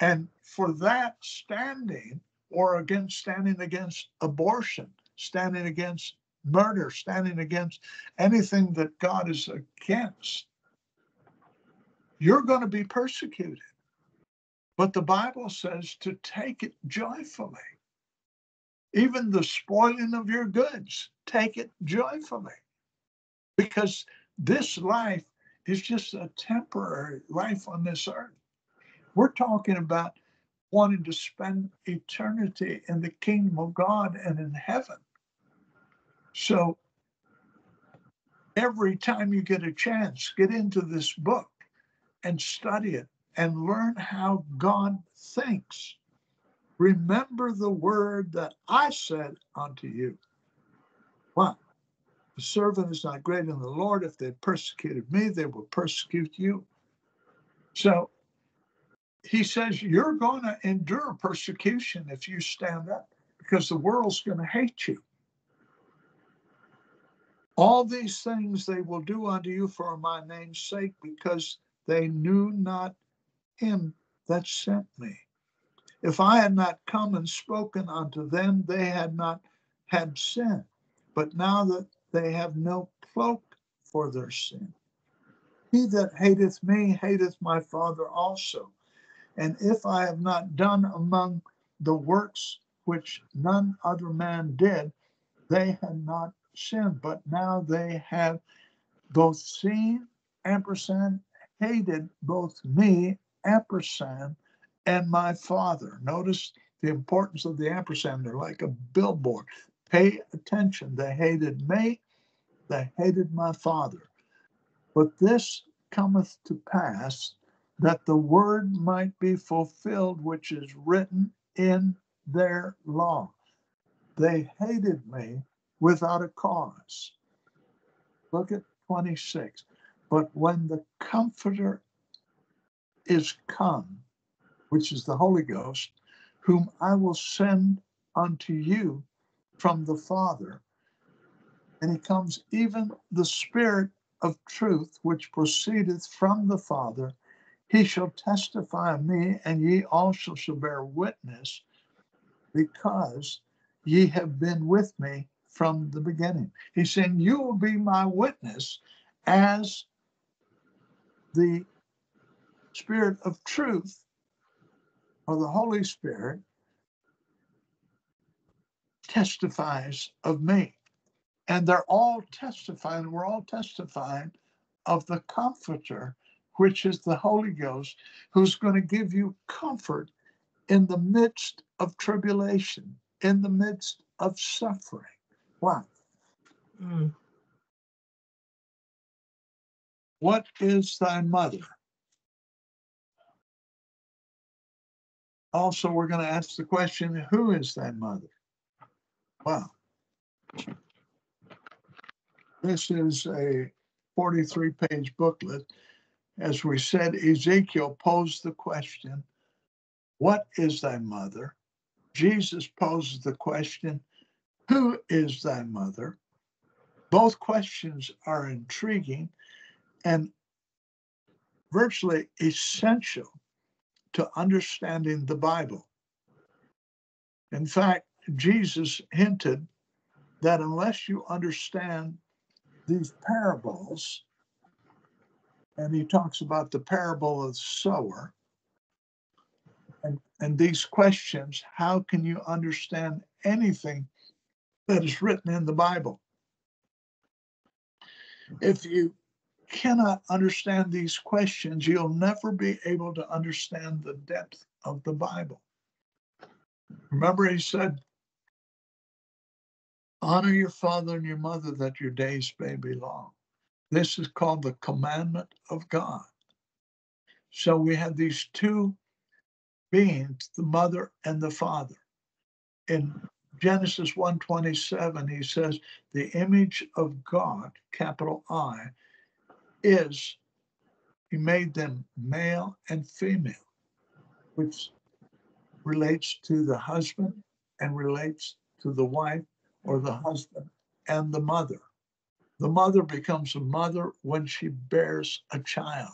And for that, standing or against standing against abortion, standing against murder, standing against anything that God is against, you're going to be persecuted. But the Bible says to take it joyfully. Even the spoiling of your goods, take it joyfully. Because this life is just a temporary life on this earth. We're talking about wanting to spend eternity in the kingdom of God and in heaven. So every time you get a chance, get into this book and study it and learn how God thinks. Remember the word that I said unto you. What? The servant is not greater than the Lord. If they persecuted me, they will persecute you. So he says, you're going to endure persecution if you stand up, because the world's going to hate you. All these things they will do unto you for my name's sake, because they knew not him that sent me. If I had not come and spoken unto them, they had not had sin. But now that they have no cloak for their sin. He that hateth me hateth my Father also. And if I have not done among the works which none other man did, they had not sinned. But now they have both seen, ampersand, hated both me, ampersand, and my Father. Notice the importance of the ampersand. They're like a billboard. Pay attention. They hated me. They hated my Father. But this cometh to pass, that the word might be fulfilled, which is written in their law. They hated me without a cause. Look at twenty-six. But when the Comforter is come, which is the Holy Ghost, whom I will send unto you from the Father, and he comes, even the Spirit of truth, which proceedeth from the Father, he shall testify of me, and ye also shall bear witness, because ye have been with me from the beginning. He's saying, you will be my witness as the Spirit of truth, or the Holy Spirit, testifies of me. And they're all testifying, we're all testifying of the Comforter, which is the Holy Ghost, who's going to give you comfort in the midst of tribulation, in the midst of suffering. Wow. Mm. What is thy mother? Also, we're going to ask the question, who is thy mother? Wow. This is a forty-three page booklet. As we said, Ezekiel posed the question, what is thy mother? Jesus poses the question, who is thy mother? Both questions are intriguing and virtually essential to understanding the Bible. In fact, Jesus hinted that unless you understand these parables, and he talks about the parable of the sower, and, and these questions, how can you understand anything that is written in the Bible? If you cannot understand these questions, you'll never be able to understand the depth of the Bible. Remember, he said, honor your father and your mother that your days may be long. This is called the commandment of God. So we have these two beings, the mother and the father. In Genesis one twenty-seven, he says, the image of God, capital I, is he made them male and female, which relates to the husband and relates to the wife, or the husband and the mother. The mother becomes a mother when she bears a child.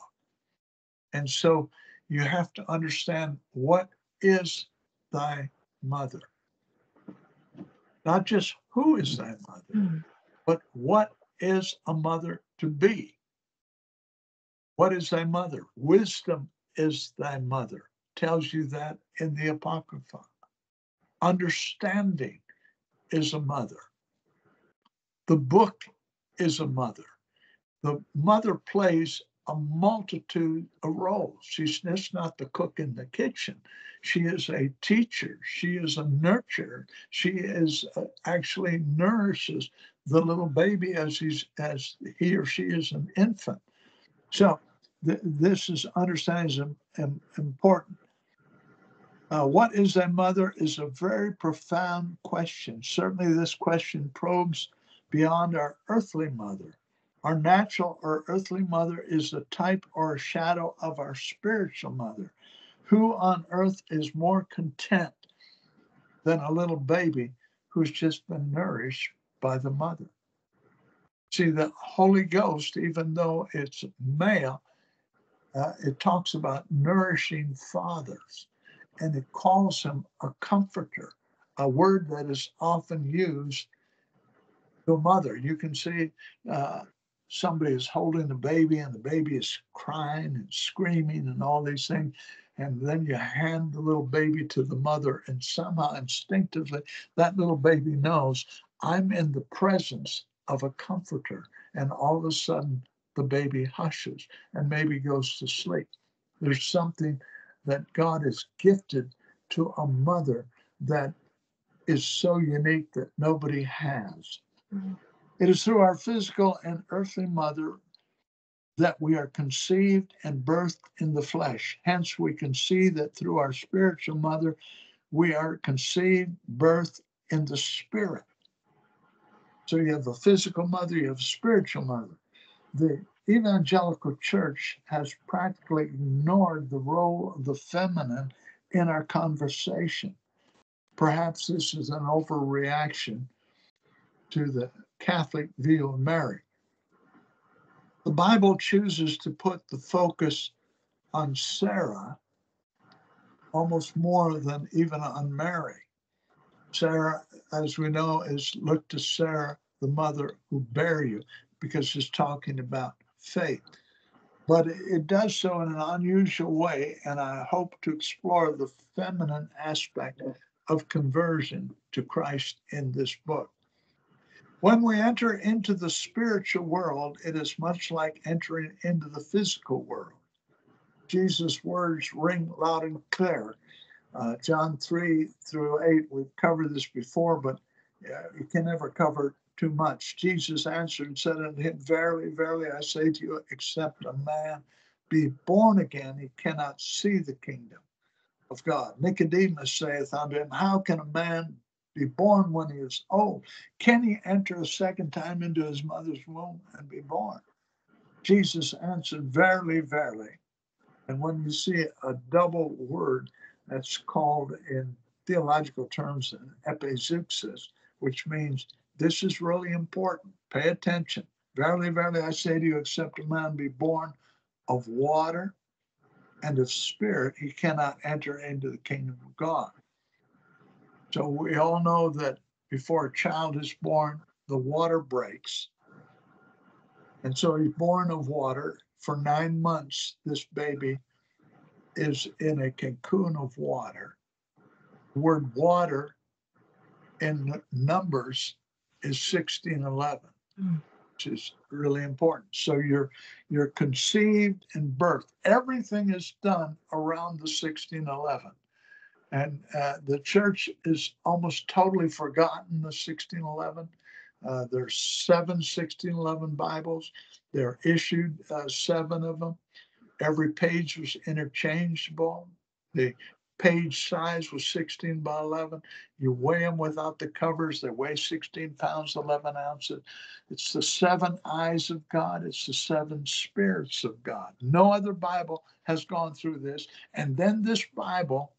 And so you have to understand, what is thy mother? Not just who is thy mother, but what is a mother to be? What is thy mother? Wisdom is thy mother. Tells you that in the Apocrypha. Understanding is a mother. The book is a mother. The mother plays a multitude of roles. She's just not the cook in the kitchen. She is a teacher. She is a nurturer. She is uh, actually nourishes the little baby as he's as he or she is an infant. So th this is understanding is important. Uh, what is a mother is a very profound question. Certainly this question probes beyond our earthly mother. Our natural or earthly mother is the type or a shadow of our spiritual mother. Who on earth is more content than a little baby who's just been nourished by the mother? See, the Holy Ghost, even though it's male, uh, it talks about nourishing fathers. And it calls him a comforter, a word that is often used to mother. You can see uh, somebody is holding the baby and the baby is crying and screaming and all these things. And then you hand the little baby to the mother, and somehow instinctively that little baby knows, I'm in the presence of a comforter. And all of a sudden the baby hushes and maybe goes to sleep. There's something that God has gifted to a mother that is so unique that nobody has. Mm-hmm. It is through our physical and earthly mother that we are conceived and birthed in the flesh. Hence, we can see that through our spiritual mother, we are conceived, birthed in the spirit. So you have a physical mother, you have a spiritual mother. The Evangelical Church has practically ignored the role of the feminine in our conversation. Perhaps this is an overreaction to the Catholic view of Mary. The Bible chooses to put the focus on Sarah almost more than even on Mary. Sarah, as we know, is look to Sarah, the mother who bare you, because it's talking about faith. But it does so in an unusual way, and I hope to explore the feminine aspect of conversion to Christ in this book. When we enter into the spiritual world, it is much like entering into the physical world. Jesus' words ring loud and clear. Uh, John three through eight, we've covered this before, but uh, you can never cover it too much. Jesus answered and said unto him, verily, verily, I say to you, except a man be born again, he cannot see the kingdom of God. Nicodemus saith unto him, how can a man be born when he is old? Can he enter a second time into his mother's womb and be born? Jesus answered, verily, verily. And when you see a double word, that's called in theological terms an epizuxis, which means This is really important. Pay attention. Verily, verily, I say to you, except a man be born of water and of spirit, he cannot enter into the kingdom of God. So we all know that before a child is born, the water breaks. And so he's born of water. For nine months, this baby is in a cocoon of water. The word water in Numbers is sixteen eleven, which is really important. So you're you're conceived and birthed. Everything is done around the sixteen eleven. And uh, the church is almost totally forgotten, the sixteen eleven. Uh, there's seven sixteen eleven Bibles. They're issued uh, seven of them. Every page was interchangeable. The page size was sixteen by eleven. You weigh them without the covers. They weigh sixteen pounds, eleven ounces. It's the seven eyes of God. It's the seven spirits of God. No other Bible has gone through this. And then this Bible,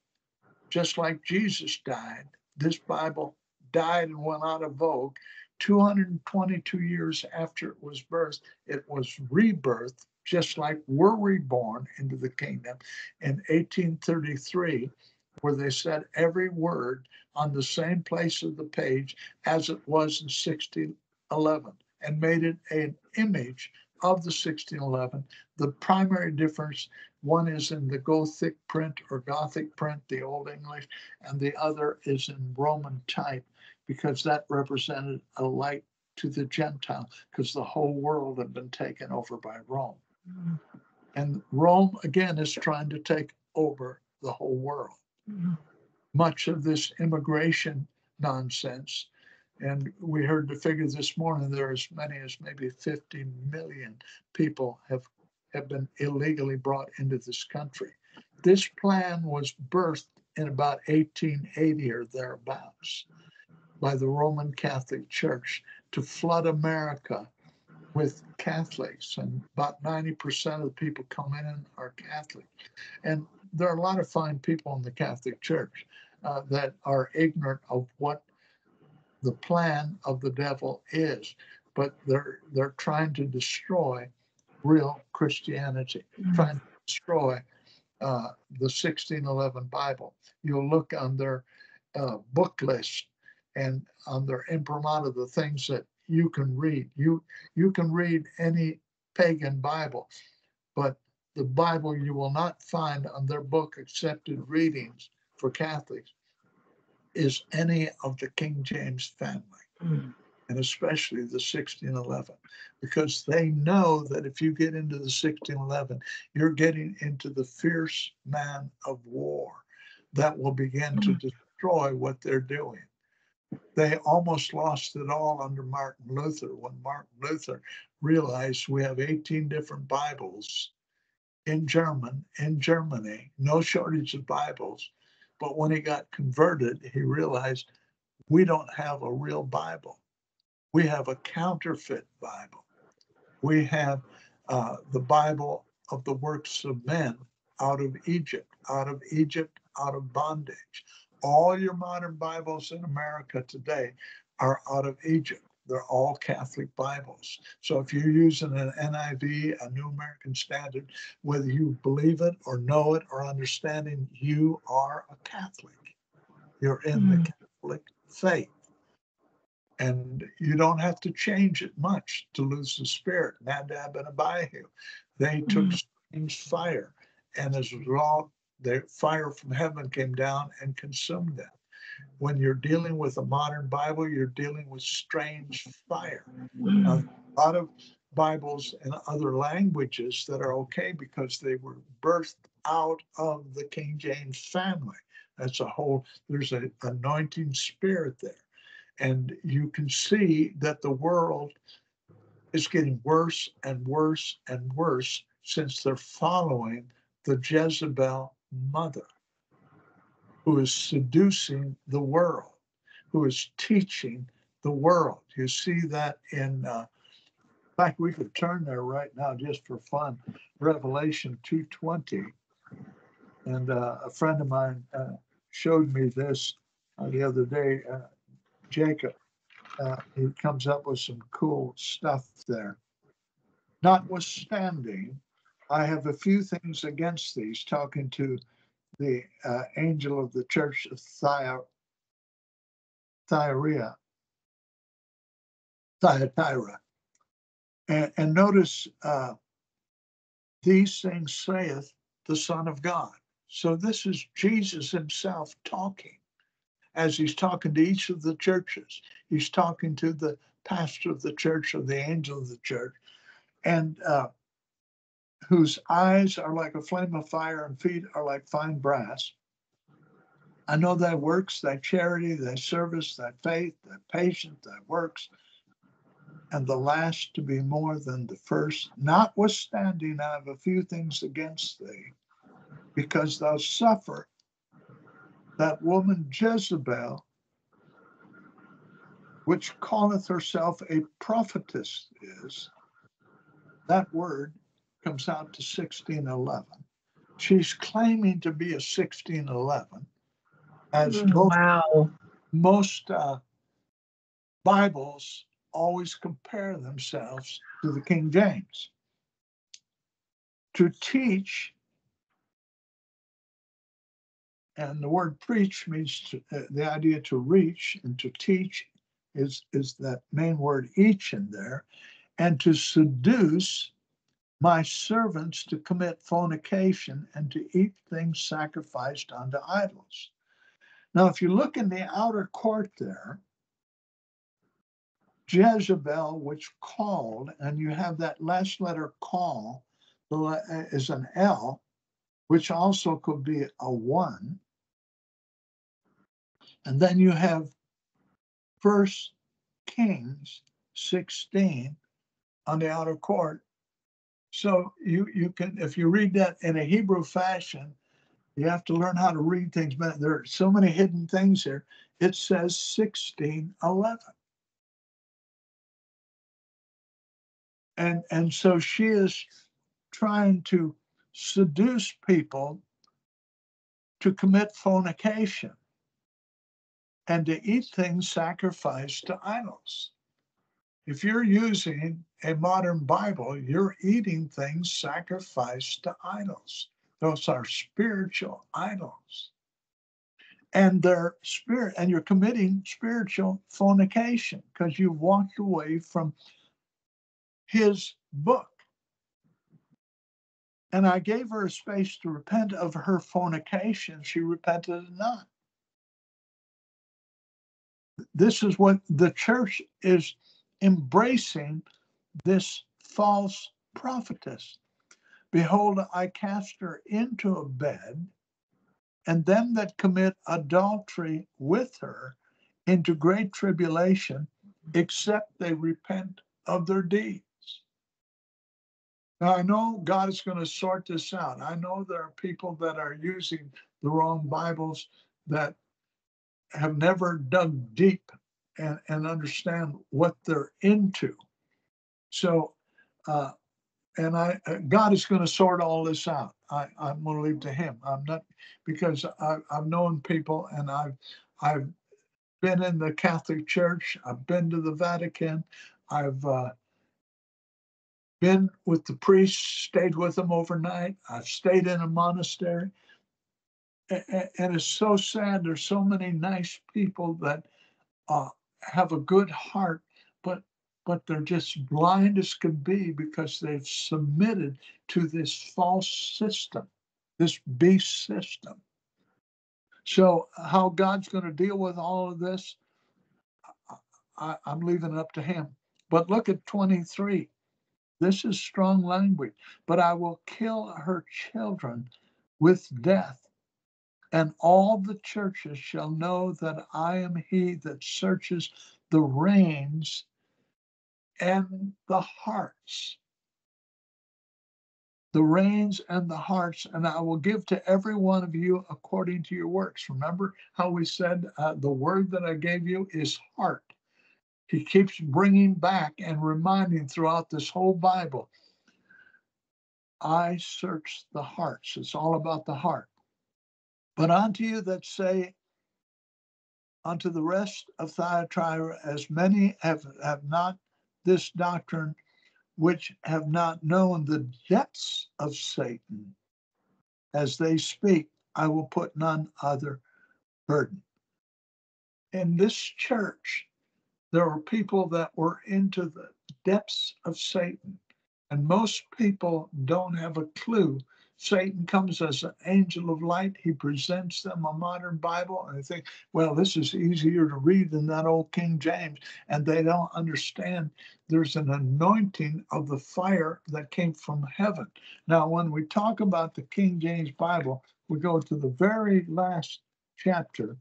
just like Jesus died, this Bible died and went out of vogue. two hundred twenty-two years after it was birthed, it was rebirthed, just like we're reborn into the kingdom in eighteen thirty-three, where they said every word on the same place of the page as it was in sixteen eleven and made it an image of the sixteen eleven. The primary difference, one is in the Gothic print or Gothic print, the Old English, and the other is in Roman type, because that represented a light to the Gentile, because the whole world had been taken over by Rome. Mm-hmm. And Rome, again, is trying to take over the whole world. Mm-hmm. Much of this immigration nonsense, and we heard the figure this morning, there are as many as maybe fifty million people have, have been illegally brought into this country. This plan was birthed in about eighteen eighty or thereabouts by the Roman Catholic Church to flood America with Catholics. And about ninety percent of the people coming in are Catholic. And there are a lot of fine people in the Catholic Church uh, that are ignorant of what the plan of the devil is, but they're they're trying to destroy real Christianity, mm-hmm. trying to destroy uh, the sixteen eleven Bible. You'll look on their uh, book list and on their imprimatur, the things that you can read. You, you can read any pagan Bible, but the Bible you will not find on their book accepted readings for Catholics is any of the King James family, mm. and especially the sixteen eleven, because they know that if you get into the sixteen eleven, you're getting into the fierce man of war that will begin mm. to destroy what they're doing. They almost lost it all under Martin Luther, when Martin Luther realized we have eighteen different Bibles in German, in Germany, no shortage of Bibles. But when he got converted, he realized we don't have a real Bible. We have a counterfeit Bible. We have uh, the Bible of the works of men out of Egypt, out of Egypt, out of bondage. All your modern Bibles in America today are out of Egypt. They're all Catholic Bibles. So if you're using an N I V, a New American Standard, whether you believe it or know it or understanding, you are a Catholic. You're in mm. the Catholic faith. And you don't have to change it much to lose the spirit. Nadab and Abihu, they took mm. strange fire, and as a result, the fire from heaven came down and consumed them. When you're dealing with a modern Bible, you're dealing with strange fire. Now, a lot of Bibles in other languages that are okay because they were birthed out of the King James family. That's a whole, there's an anointing spirit there. And you can see that the world is getting worse and worse and worse since they're following the Jezebel mother, who is seducing the world, who is teaching the world. You see that in, uh, in fact, we could turn there right now just for fun, Revelation two twenty. And uh, a friend of mine uh, showed me this uh, the other day, uh, Jacob uh, he comes up with some cool stuff there. Notwithstanding, I have a few things against these, talking to the uh, angel of the church of Thyatira. Thyatira, Thyatira. And, and notice, uh, these things saith the Son of God. So this is Jesus himself talking as he's talking to each of the churches. He's talking to the pastor of the church or the angel of the church, and uh, whose eyes are like a flame of fire and feet are like fine brass. I know thy works, thy charity, thy service, thy faith, thy patience, thy works, and the last to be more than the first. Notwithstanding, I have a few things against thee, because thou suffer that woman Jezebel, which calleth herself a prophetess is. That word comes out to sixteen eleven. She's claiming to be a sixteen eleven. As most, wow. most uh, Bibles always compare themselves to the King James. To teach, and the word preach means to, uh, the idea to reach, and to teach is, is that main word each in there, and to seduce my servants to commit fornication and to eat things sacrificed unto idols. Now, if you look in the outer court there, Jezebel, which called, and you have that last letter call is an L, which also could be a one. And then you have First Kings sixteen on the outer court. So you, you can, if you read that in a Hebrew fashion, you have to learn how to read things, but there are so many hidden things here. It says sixteen eleven. And, and so she is trying to seduce people to commit fornication and to eat things sacrificed to idols. If you're using a modern Bible, you're eating things sacrificed to idols. Those are spiritual idols, and they're spirit, and you're committing spiritual fornication because you walked away from his book. And I gave her a space to repent of her fornication. She repented not. This is what the church is embracing, this false prophetess. Behold, I cast her into a bed, and them that commit adultery with her into great tribulation, except they repent of their deeds. Now, I know God is going to sort this out. I know there are people that are using the wrong Bibles that have never dug deep and, and understand what they're into. So, uh, And I, God is going to sort all this out. I, I'm going to leave to Him. I'm not, because I, I've known people, and I've, I've been in the Catholic Church. I've been to the Vatican. I've uh, been with the priests, stayed with them overnight. I've stayed in a monastery, and, and it's so sad. There's so many nice people that uh, have a good heart, but. But they're just blind as can be because they've submitted to this false system, this beast system. So how God's going to deal with all of this, I, I'm leaving it up to Him. But look at twenty-three. This is strong language. But I will kill her children with death, and all the churches shall know that I am He that searches the reins and the hearts, the reins and the hearts, and I will give to every one of you according to your works. Remember how we said uh, the word that I gave you is heart. He keeps bringing back and reminding throughout this whole Bible, I search the hearts. It's all about the heart. But unto you that say unto the rest of Thyatira, as many have, have not this doctrine, which have not known the depths of Satan, as they speak, I will put none other burden. In this church, there were people that were into the depths of Satan, and most people don't have a clue. Satan comes as an angel of light. He presents them a modern Bible, and they think, well, this is easier to read than that old King James, and they don't understand there's an anointing of the fire that came from heaven. Now, when we talk about the King James Bible, we go to the very last chapter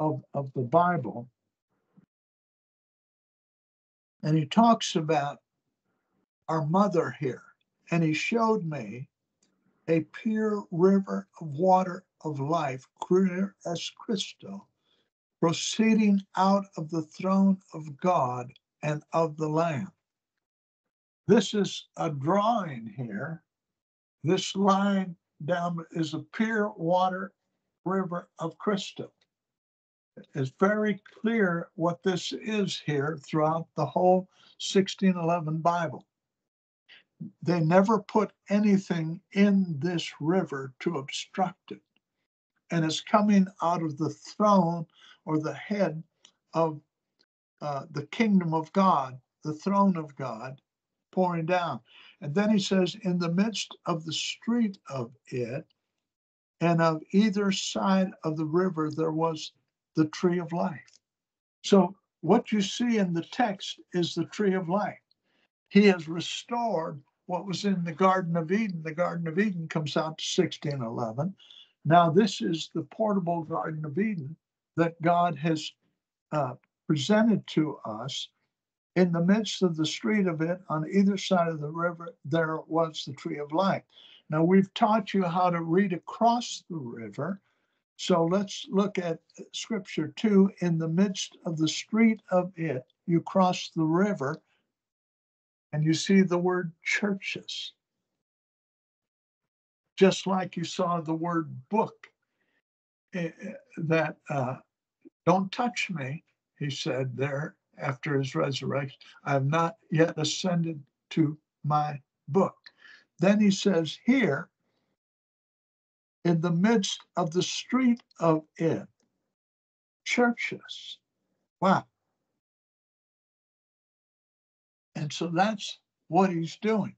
of, of the Bible, and he talks about our mother here, and he showed me a pure river of water of life, clear as crystal, proceeding out of the throne of God and of the Lamb. This is a drawing here. This line down is a pure water river of crystal. It's very clear what this is here throughout the whole sixteen eleven Bible. They never put anything in this river to obstruct it. And it's coming out of the throne or the head of uh, the kingdom of God, the throne of God, pouring down. And then he says, in the midst of the street of it, and of either side of the river, there was the tree of life. So what you see in the text is the tree of life. He has restored what was in the Garden of Eden. The Garden of Eden comes out to sixteen eleven. Now, this is the portable Garden of Eden that God has uh, presented to us. In the midst of the street of it, on either side of the river, there was the tree of life. Now, we've taught you how to read across the river. So let's look at Scripture two. In the midst of the street of it, you cross the river. And you see the word churches, just like you saw the word book, that uh, don't touch me, he said there after his resurrection. I have not yet ascended to my book. Then he says here, in the midst of the street of it, churches. Wow. And so that's what he's doing.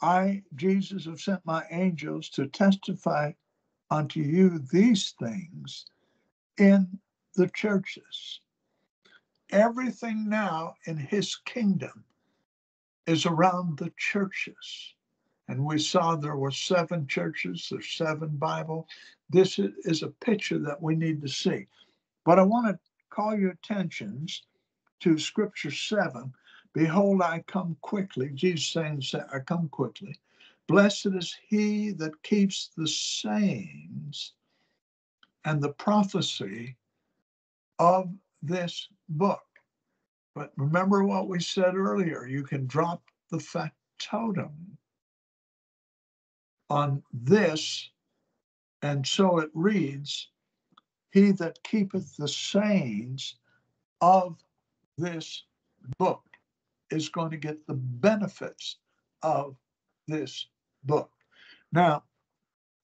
I, Jesus, have sent my angels to testify unto you these things in the churches. Everything now in his kingdom is around the churches. And we saw there were seven churches, there's seven Bibles. This is a picture that we need to see. But I want to call your attentions to Scripture seven. Behold, I come quickly. Jesus saying, I come quickly. Blessed is he that keeps the sayings and the prophecy of this book. But remember what we said earlier. You can drop the factotum on this. And so it reads, he that keepeth the sayings of this book is going to get the benefits of this book. Now,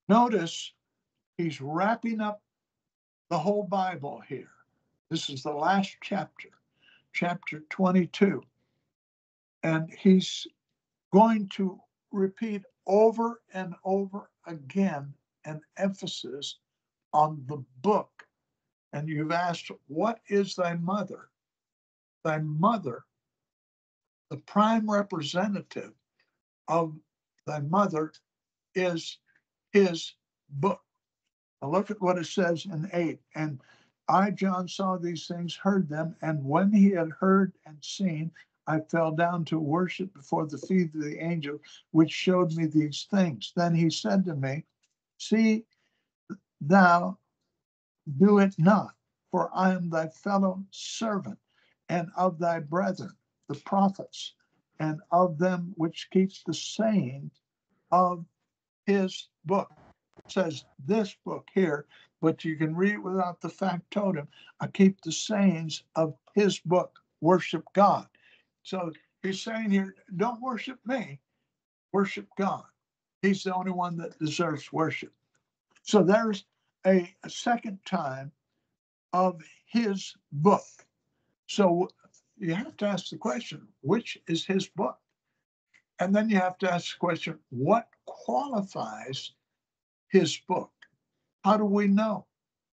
notice he's wrapping up the whole Bible here. This is the last chapter, chapter twenty-two. And he's going to repeat over and over again an emphasis on the book. And you've asked, what is thy mother? Thy mother, the prime representative of thy mother is his book. Now look at what it says in eight. And I, John, saw these things, heard them, and when he had heard and seen, I fell down to worship before the feet of the angel, which showed me these things. Then he said to me, see thou do it not, for I am thy fellow servant and of thy brethren, the prophets, and of them which keep the saying of his book. It says this book here but you can read it without the factotum. I keep the sayings of his book, worship God. So he's saying here, don't worship me, worship God. He's the only one that deserves worship. So there's a, a second time of his book. So you have to ask the question, which is his book? And then you have to ask the question, what qualifies his book? How do we know?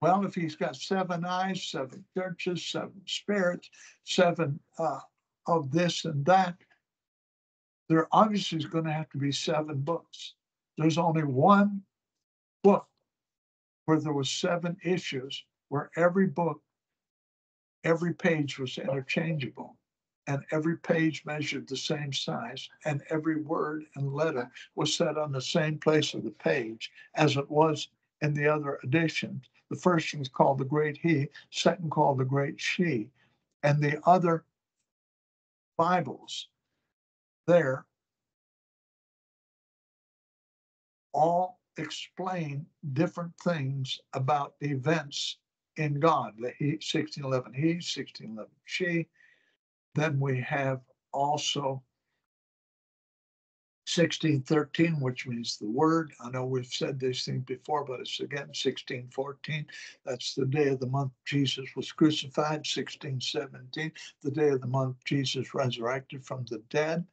Well, if he's got seven eyes, seven churches, seven spirits, seven uh, of this and that, there obviously is going to have to be seven books. There's only one book where there was seven issues, where every book, every page was interchangeable, and every page measured the same size, and every word and letter was set on the same place of the page as it was in the other editions. The first one's called the Great He, second called the Great She, and the other Bibles there all explain different things about events in God. The He, sixteen eleven He, sixteen eleven She. Then we have also sixteen thirteen, which means the Word. I know we've said these things before, but it's again sixteen fourteen. That's the day of the month Jesus was crucified. sixteen seventeen, the day of the month Jesus resurrected from the dead.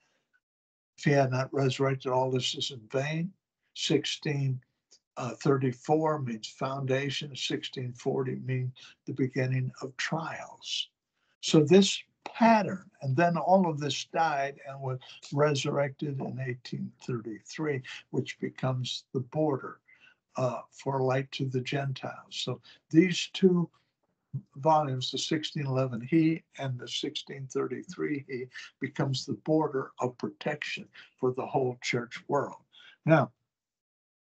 If he had not resurrected, all this is in vain. sixteen thirty-four means foundation. sixteen forty means the beginning of trials. So this pattern, and then all of this died and was resurrected in eighteen thirty-three, which becomes the border uh, for light to the Gentiles. So these two volumes, the sixteen eleven He and the sixteen thirty-three He, becomes the border of protection for the whole church world. Now,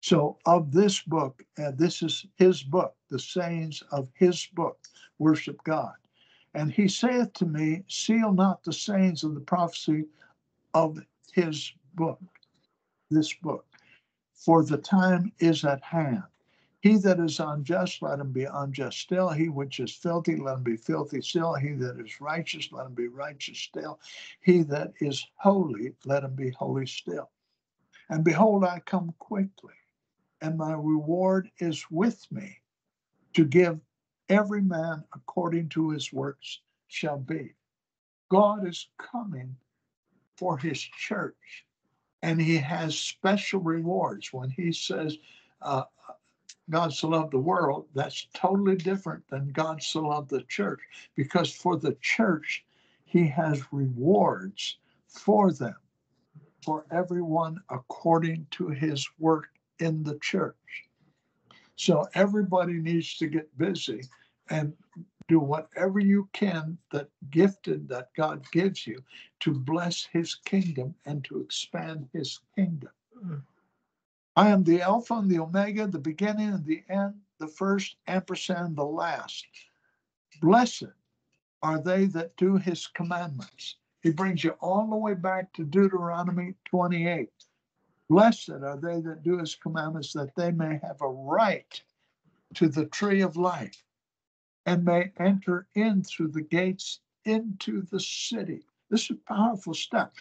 so of this book, uh, this is his book, the sayings of his book, worship God. And he saith to me, seal not the sayings of the prophecy of his book, this book, for the time is at hand. He that is unjust, let him be unjust still. He which is filthy, let him be filthy still. He that is righteous, let him be righteous still. He that is holy, let him be holy still. And behold, I come quickly, and my reward is with me to give every man according to his works shall be. God is coming for his church, and he has special rewards. When he says, uh, God so loved the world, that's totally different than God so loved the church, because for the church, he has rewards for them, for everyone according to his work in the church. So everybody needs to get busy and do whatever you can that gifted that God gives you to bless his kingdom and to expand his kingdom. I am the Alpha and the Omega, the beginning and the end, the first ampersand, the last. Blessed are they that do his commandments. He brings you all the way back to Deuteronomy twenty-eight. Blessed are they that do his commandments, that they may have a right to the tree of life and may enter in through the gates into the city. This is powerful stuff.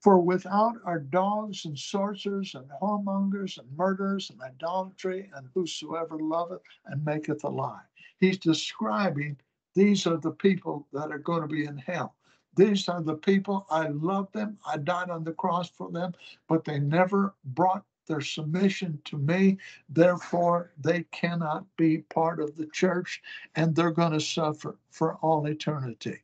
For without are dogs and sorcerers and whoremongers and murderers and idolatry and whosoever loveth and maketh a lie. He's describing these are the people that are going to be in hell. These are the people, I love them, I died on the cross for them, but they never brought their submission to me. Therefore, they cannot be part of the church, and they're going to suffer for all eternity.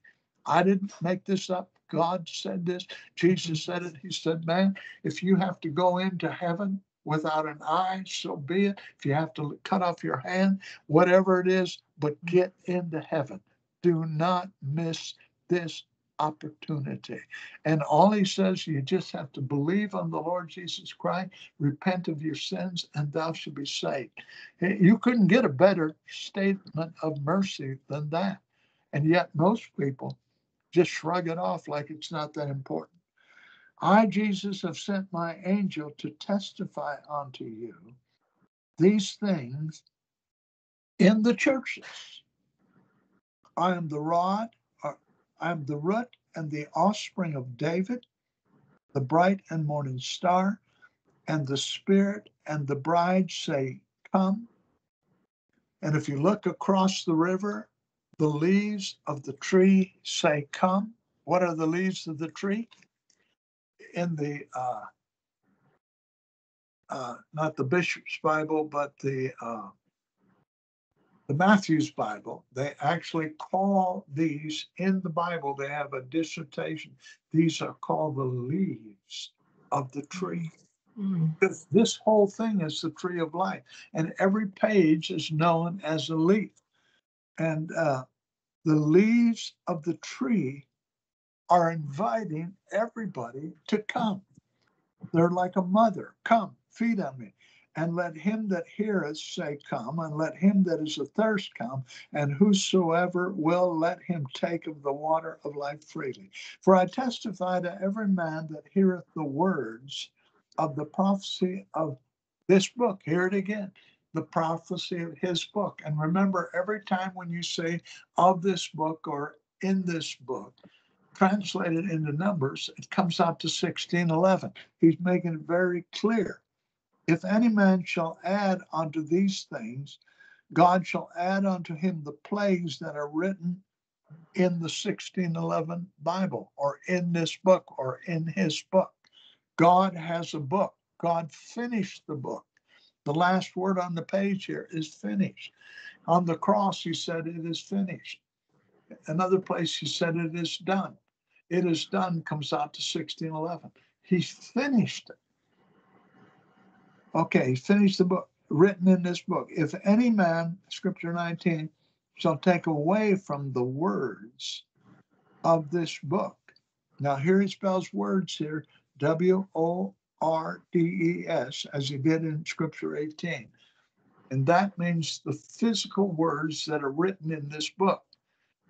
I didn't make this up. God said this. Jesus said it. He said, man, if you have to go into heaven without an eye, so be it. If you have to cut off your hand, whatever it is, but get into heaven. Do not miss this opportunity. And all he says, you just have to believe on the Lord Jesus Christ, repent of your sins, and thou shalt be saved. You couldn't get a better statement of mercy than that. And yet most people just shrug it off like it's not that important. I, Jesus, have sent my angel to testify unto you these things in the churches. I am the rod, or I am the root and the offspring of David, the bright and morning star, and the Spirit and the bride say, come. And if you look across the river, the leaves of the tree say, come. What are the leaves of the tree? In the, uh, uh, not the Bishop's Bible, but the, uh, the Matthew's Bible, they actually call these, in the Bible, they have a dissertation. These are called the leaves of the tree. Mm. This whole thing is the tree of life, and every page is known as a leaf. And uh, the leaves of the tree are inviting everybody to come. They're like a mother. Come, feed on me, and let him that heareth say, come, and let him that is athirst come, and whosoever will, let him take of the water of life freely. For I testify to every man that heareth the words of the prophecy of this book. Hear it again, the prophecy of his book. And remember, every time when you say of this book or in this book, translated into numbers, it comes out to sixteen eleven. He's making it very clear. If any man shall add unto these things, God shall add unto him the plagues that are written in the sixteen eleven Bible, or in this book, or in his book. God has a book. God finished the book. The last word on the page here is finished. On the cross, he said, it is finished. Another place, he said, it is done. It is done comes out to sixteen eleven. He finished it. Okay, he finished the book, written in this book. If any man, Scripture nineteen, shall take away from the words of this book. Now, here he spells words here. W O R D E S, as he did in Scripture eighteen. And that means the physical words that are written in this book.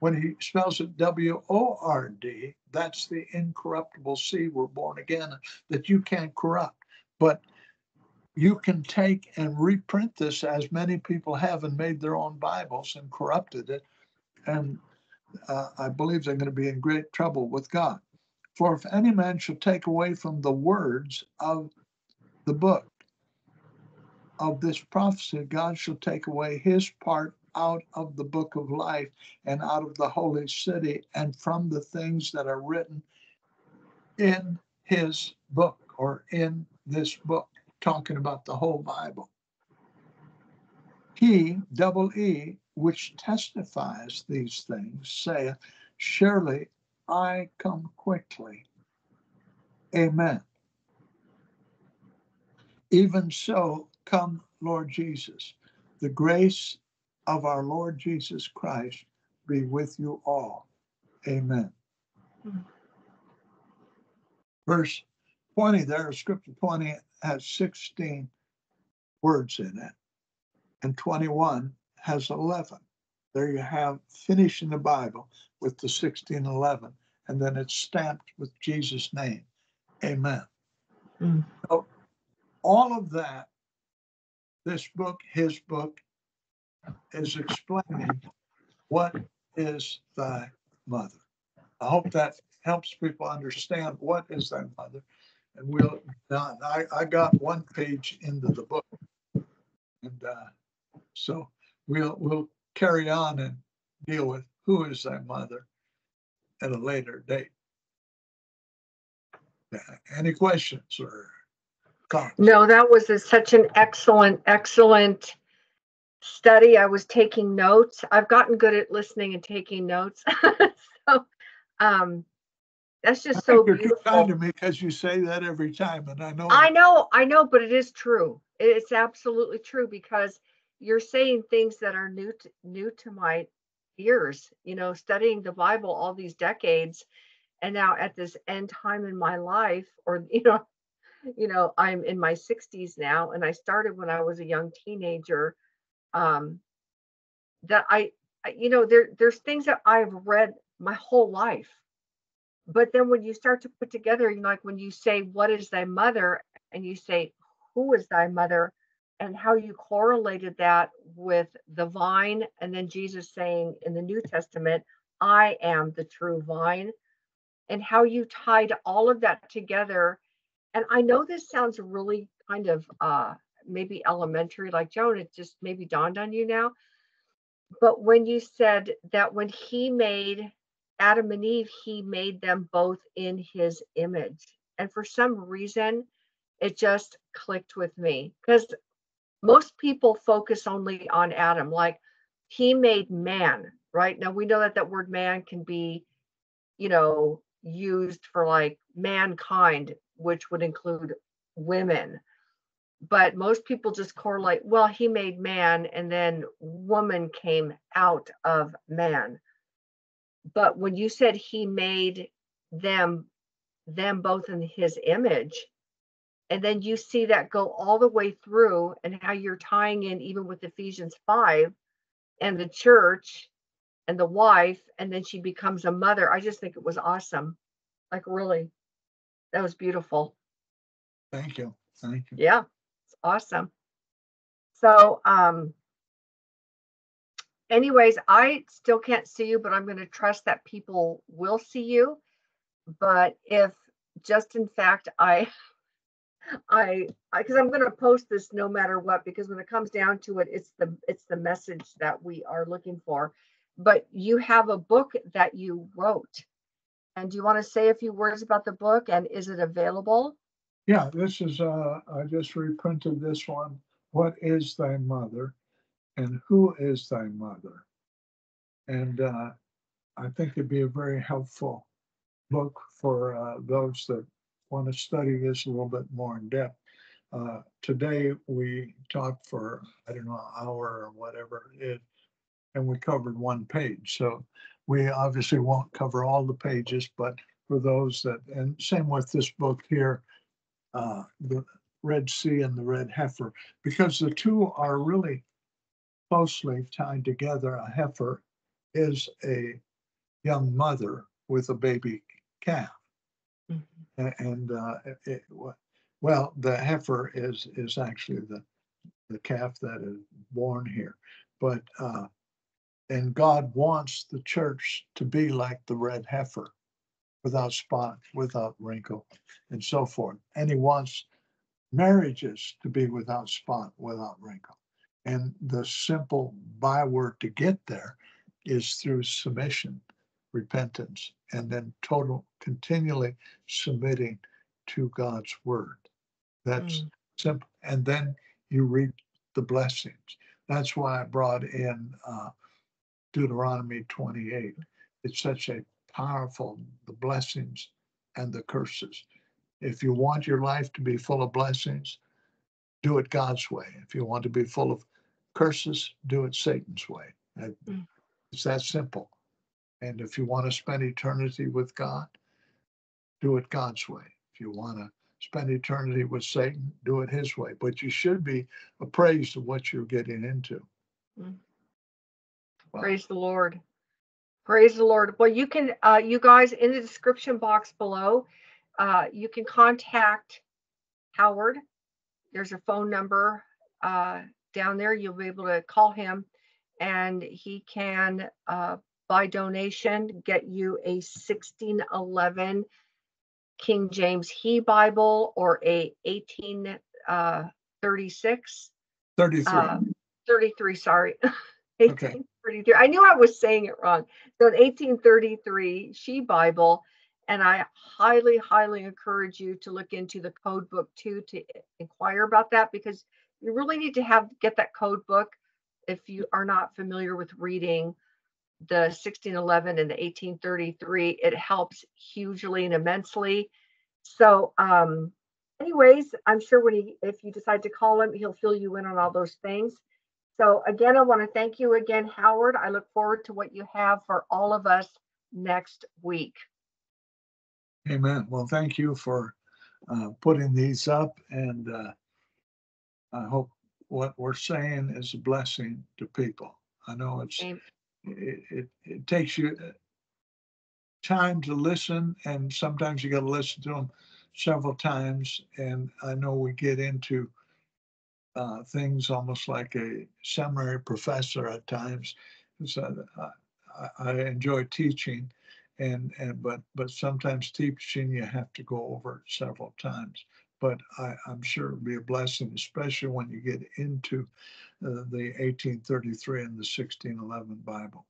When he spells it W O R D, that's the incorruptible seed, we're born again, that you can't corrupt. But you can take and reprint this, as many people have, and made their own Bibles and corrupted it. And uh, I believe they're going to be in great trouble with God. For if any man shall take away from the words of the book of this prophecy, God shall take away his part out of the book of life, and out of the holy city, and from the things that are written in his book, or in this book, talking about the whole Bible. He, double E, which testifies these things, saith, surely I come quickly. Amen. Even so, come, Lord Jesus. The grace of our Lord Jesus Christ be with you all. Amen. Mm-hmm. Verse twenty there, Scripture twenty has sixteen words in it, and twenty-one has eleven. There you have finishing the Bible with the sixteen eleven, and then it's stamped with Jesus' name. Amen. Mm. So all of that, this book, his book, is explaining what is thy mother. I hope that helps people understand what is thy mother. And we'll, uh, I, I got one page into the book. And uh, so we'll, we'll, carry on and deal with who is thy mother at a later date. Any questions or comments? No, that was a, such an excellent, excellent study. I was taking notes. I've gotten good at listening and taking notes. so um, that's just I so you're beautiful. Too kind to me, because you say that every time, and I know. I know, I know, but it is true. It's absolutely true, because you're saying things that are new to, new to my ears, you know, studying the Bible all these decades. And now at this end time in my life, or, you know, you know, I'm in my sixties now, and I started when I was a young teenager, um, that I, you know, there there's things that I've read my whole life. But then when you start to put together, you know, like when you say, what is thy mother? And you say, who is thy mother? and how you correlated that with the vine, and then Jesus saying in the New Testament, I am the true vine, and how you tied all of that together. And I know this sounds really kind of uh, maybe elementary, like, Joan, it just maybe dawned on you now. But when you said that when he made Adam and Eve, he made them both in his image. And for some reason, it just clicked with me, because most people focus only on Adam, like he made man, right? Now we know that that word man can be, you know, used for like mankind, which would include women. But most people just correlate, well, he made man and then woman came out of man. But when you said he made them, them both in his image, and then you see that go all the way through, and how you're tying in even with Ephesians five and the church and the wife, and then she becomes a mother. I just think it was awesome. Like, really, that was beautiful. Thank you. Thank you. Yeah, it's awesome. So um, anyways, I still can't see you, but I'm going to trust that people will see you. But if just in fact, I... I, because I'm going to post this no matter what, because when it comes down to it, it's the it's the message that we are looking for. But you have a book that you wrote, and do you want to say a few words about the book, and is it available? Yeah, this is uh, I just reprinted this one. What is thy mother, and who is thy mother? And uh, I think it'd be a very helpful book for uh, those that want to study this a little bit more in depth. Uh, today we talked for, I don't know, an hour or whatever it is, and we covered one page. So we obviously won't cover all the pages, but for those that, and same with this book here, uh, the Red Sea and the Red Heifer, because the two are really closely tied together. A heifer is a young mother with a baby calf. And uh, it, well, the heifer is is actually the the calf that is born here, but uh, and God wants the church to be like the red heifer, without spot, without wrinkle, and so forth. And He wants marriages to be without spot, without wrinkle. And the simple byword to get there is through submission, repentance, and then total, continually submitting to God's word. That's mm. simple. And then you reap the blessings. That's why I brought in uh, Deuteronomy twenty-eight. It's such a powerful, the blessings and the curses. If you want your life to be full of blessings, do it God's way. If you want to be full of curses, do it Satan's way. Mm. It's that simple. And if you want to spend eternity with God, do it God's way. If you want to spend eternity with Satan, do it his way. But you should be appraised of what you're getting into. Mm. Wow. Praise the Lord. Praise the Lord. Well, you can, uh, you guys, in the description box below, uh, you can contact Howard. There's a phone number uh, down there. You'll be able to call him, and he can... Uh, by donation, get you a sixteen eleven King James He Bible or a eighteen thirty-six. Uh, thirty-three. Uh, thirty-three, sorry. eighteen thirty-three. Okay. I knew I was saying it wrong. So an eighteen thirty-three She Bible, and I highly, highly encourage you to look into the code book too, to inquire about that, because you really need to have get that code book if you are not familiar with reading the sixteen eleven and the eighteen thirty-three. It helps hugely and immensely. So um, anyways, I'm sure when he, if you decide to call him, he'll fill you in on all those things. So again, I want to thank you again, Howard. I look forward to what you have for all of us next week. Amen. Well, thank you for uh, putting these up, and uh, I hope what we're saying is a blessing to people. I know it's Amen. It, it, it takes you time to listen, and sometimes you got to listen to them several times. And I know we get into uh, things almost like a seminary professor at times. So I, I enjoy teaching, and and but but sometimes teaching you have to go over it several times. But I, I'm sure it'll be a blessing, especially when you get into uh, the eighteen thirty-three and the sixteen eleven Bible.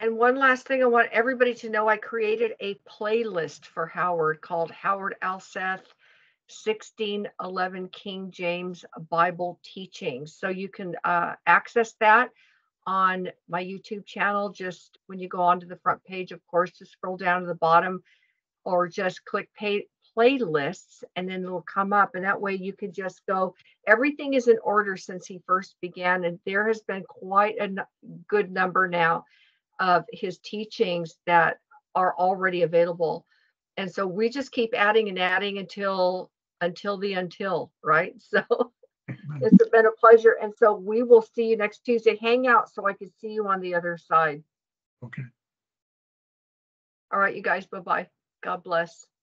And one last thing, I want everybody to know I created a playlist for Howard called Howard Elseth sixteen eleven King James Bible Teachings. So you can uh, access that on my YouTube channel. Just when you go onto the front page, of course, just scroll down to the bottom or just click pay, playlists, and then it'll come up. And that way you can just go. Everything is in order since he first began. And there has been quite a good number now of his teachings that are already available. And so we just keep adding and adding until until the until, right? So it's been a pleasure. And so we will see you next Tuesday. Hang out so I can see you on the other side. Okay. All right, you guys, bye-bye. God bless.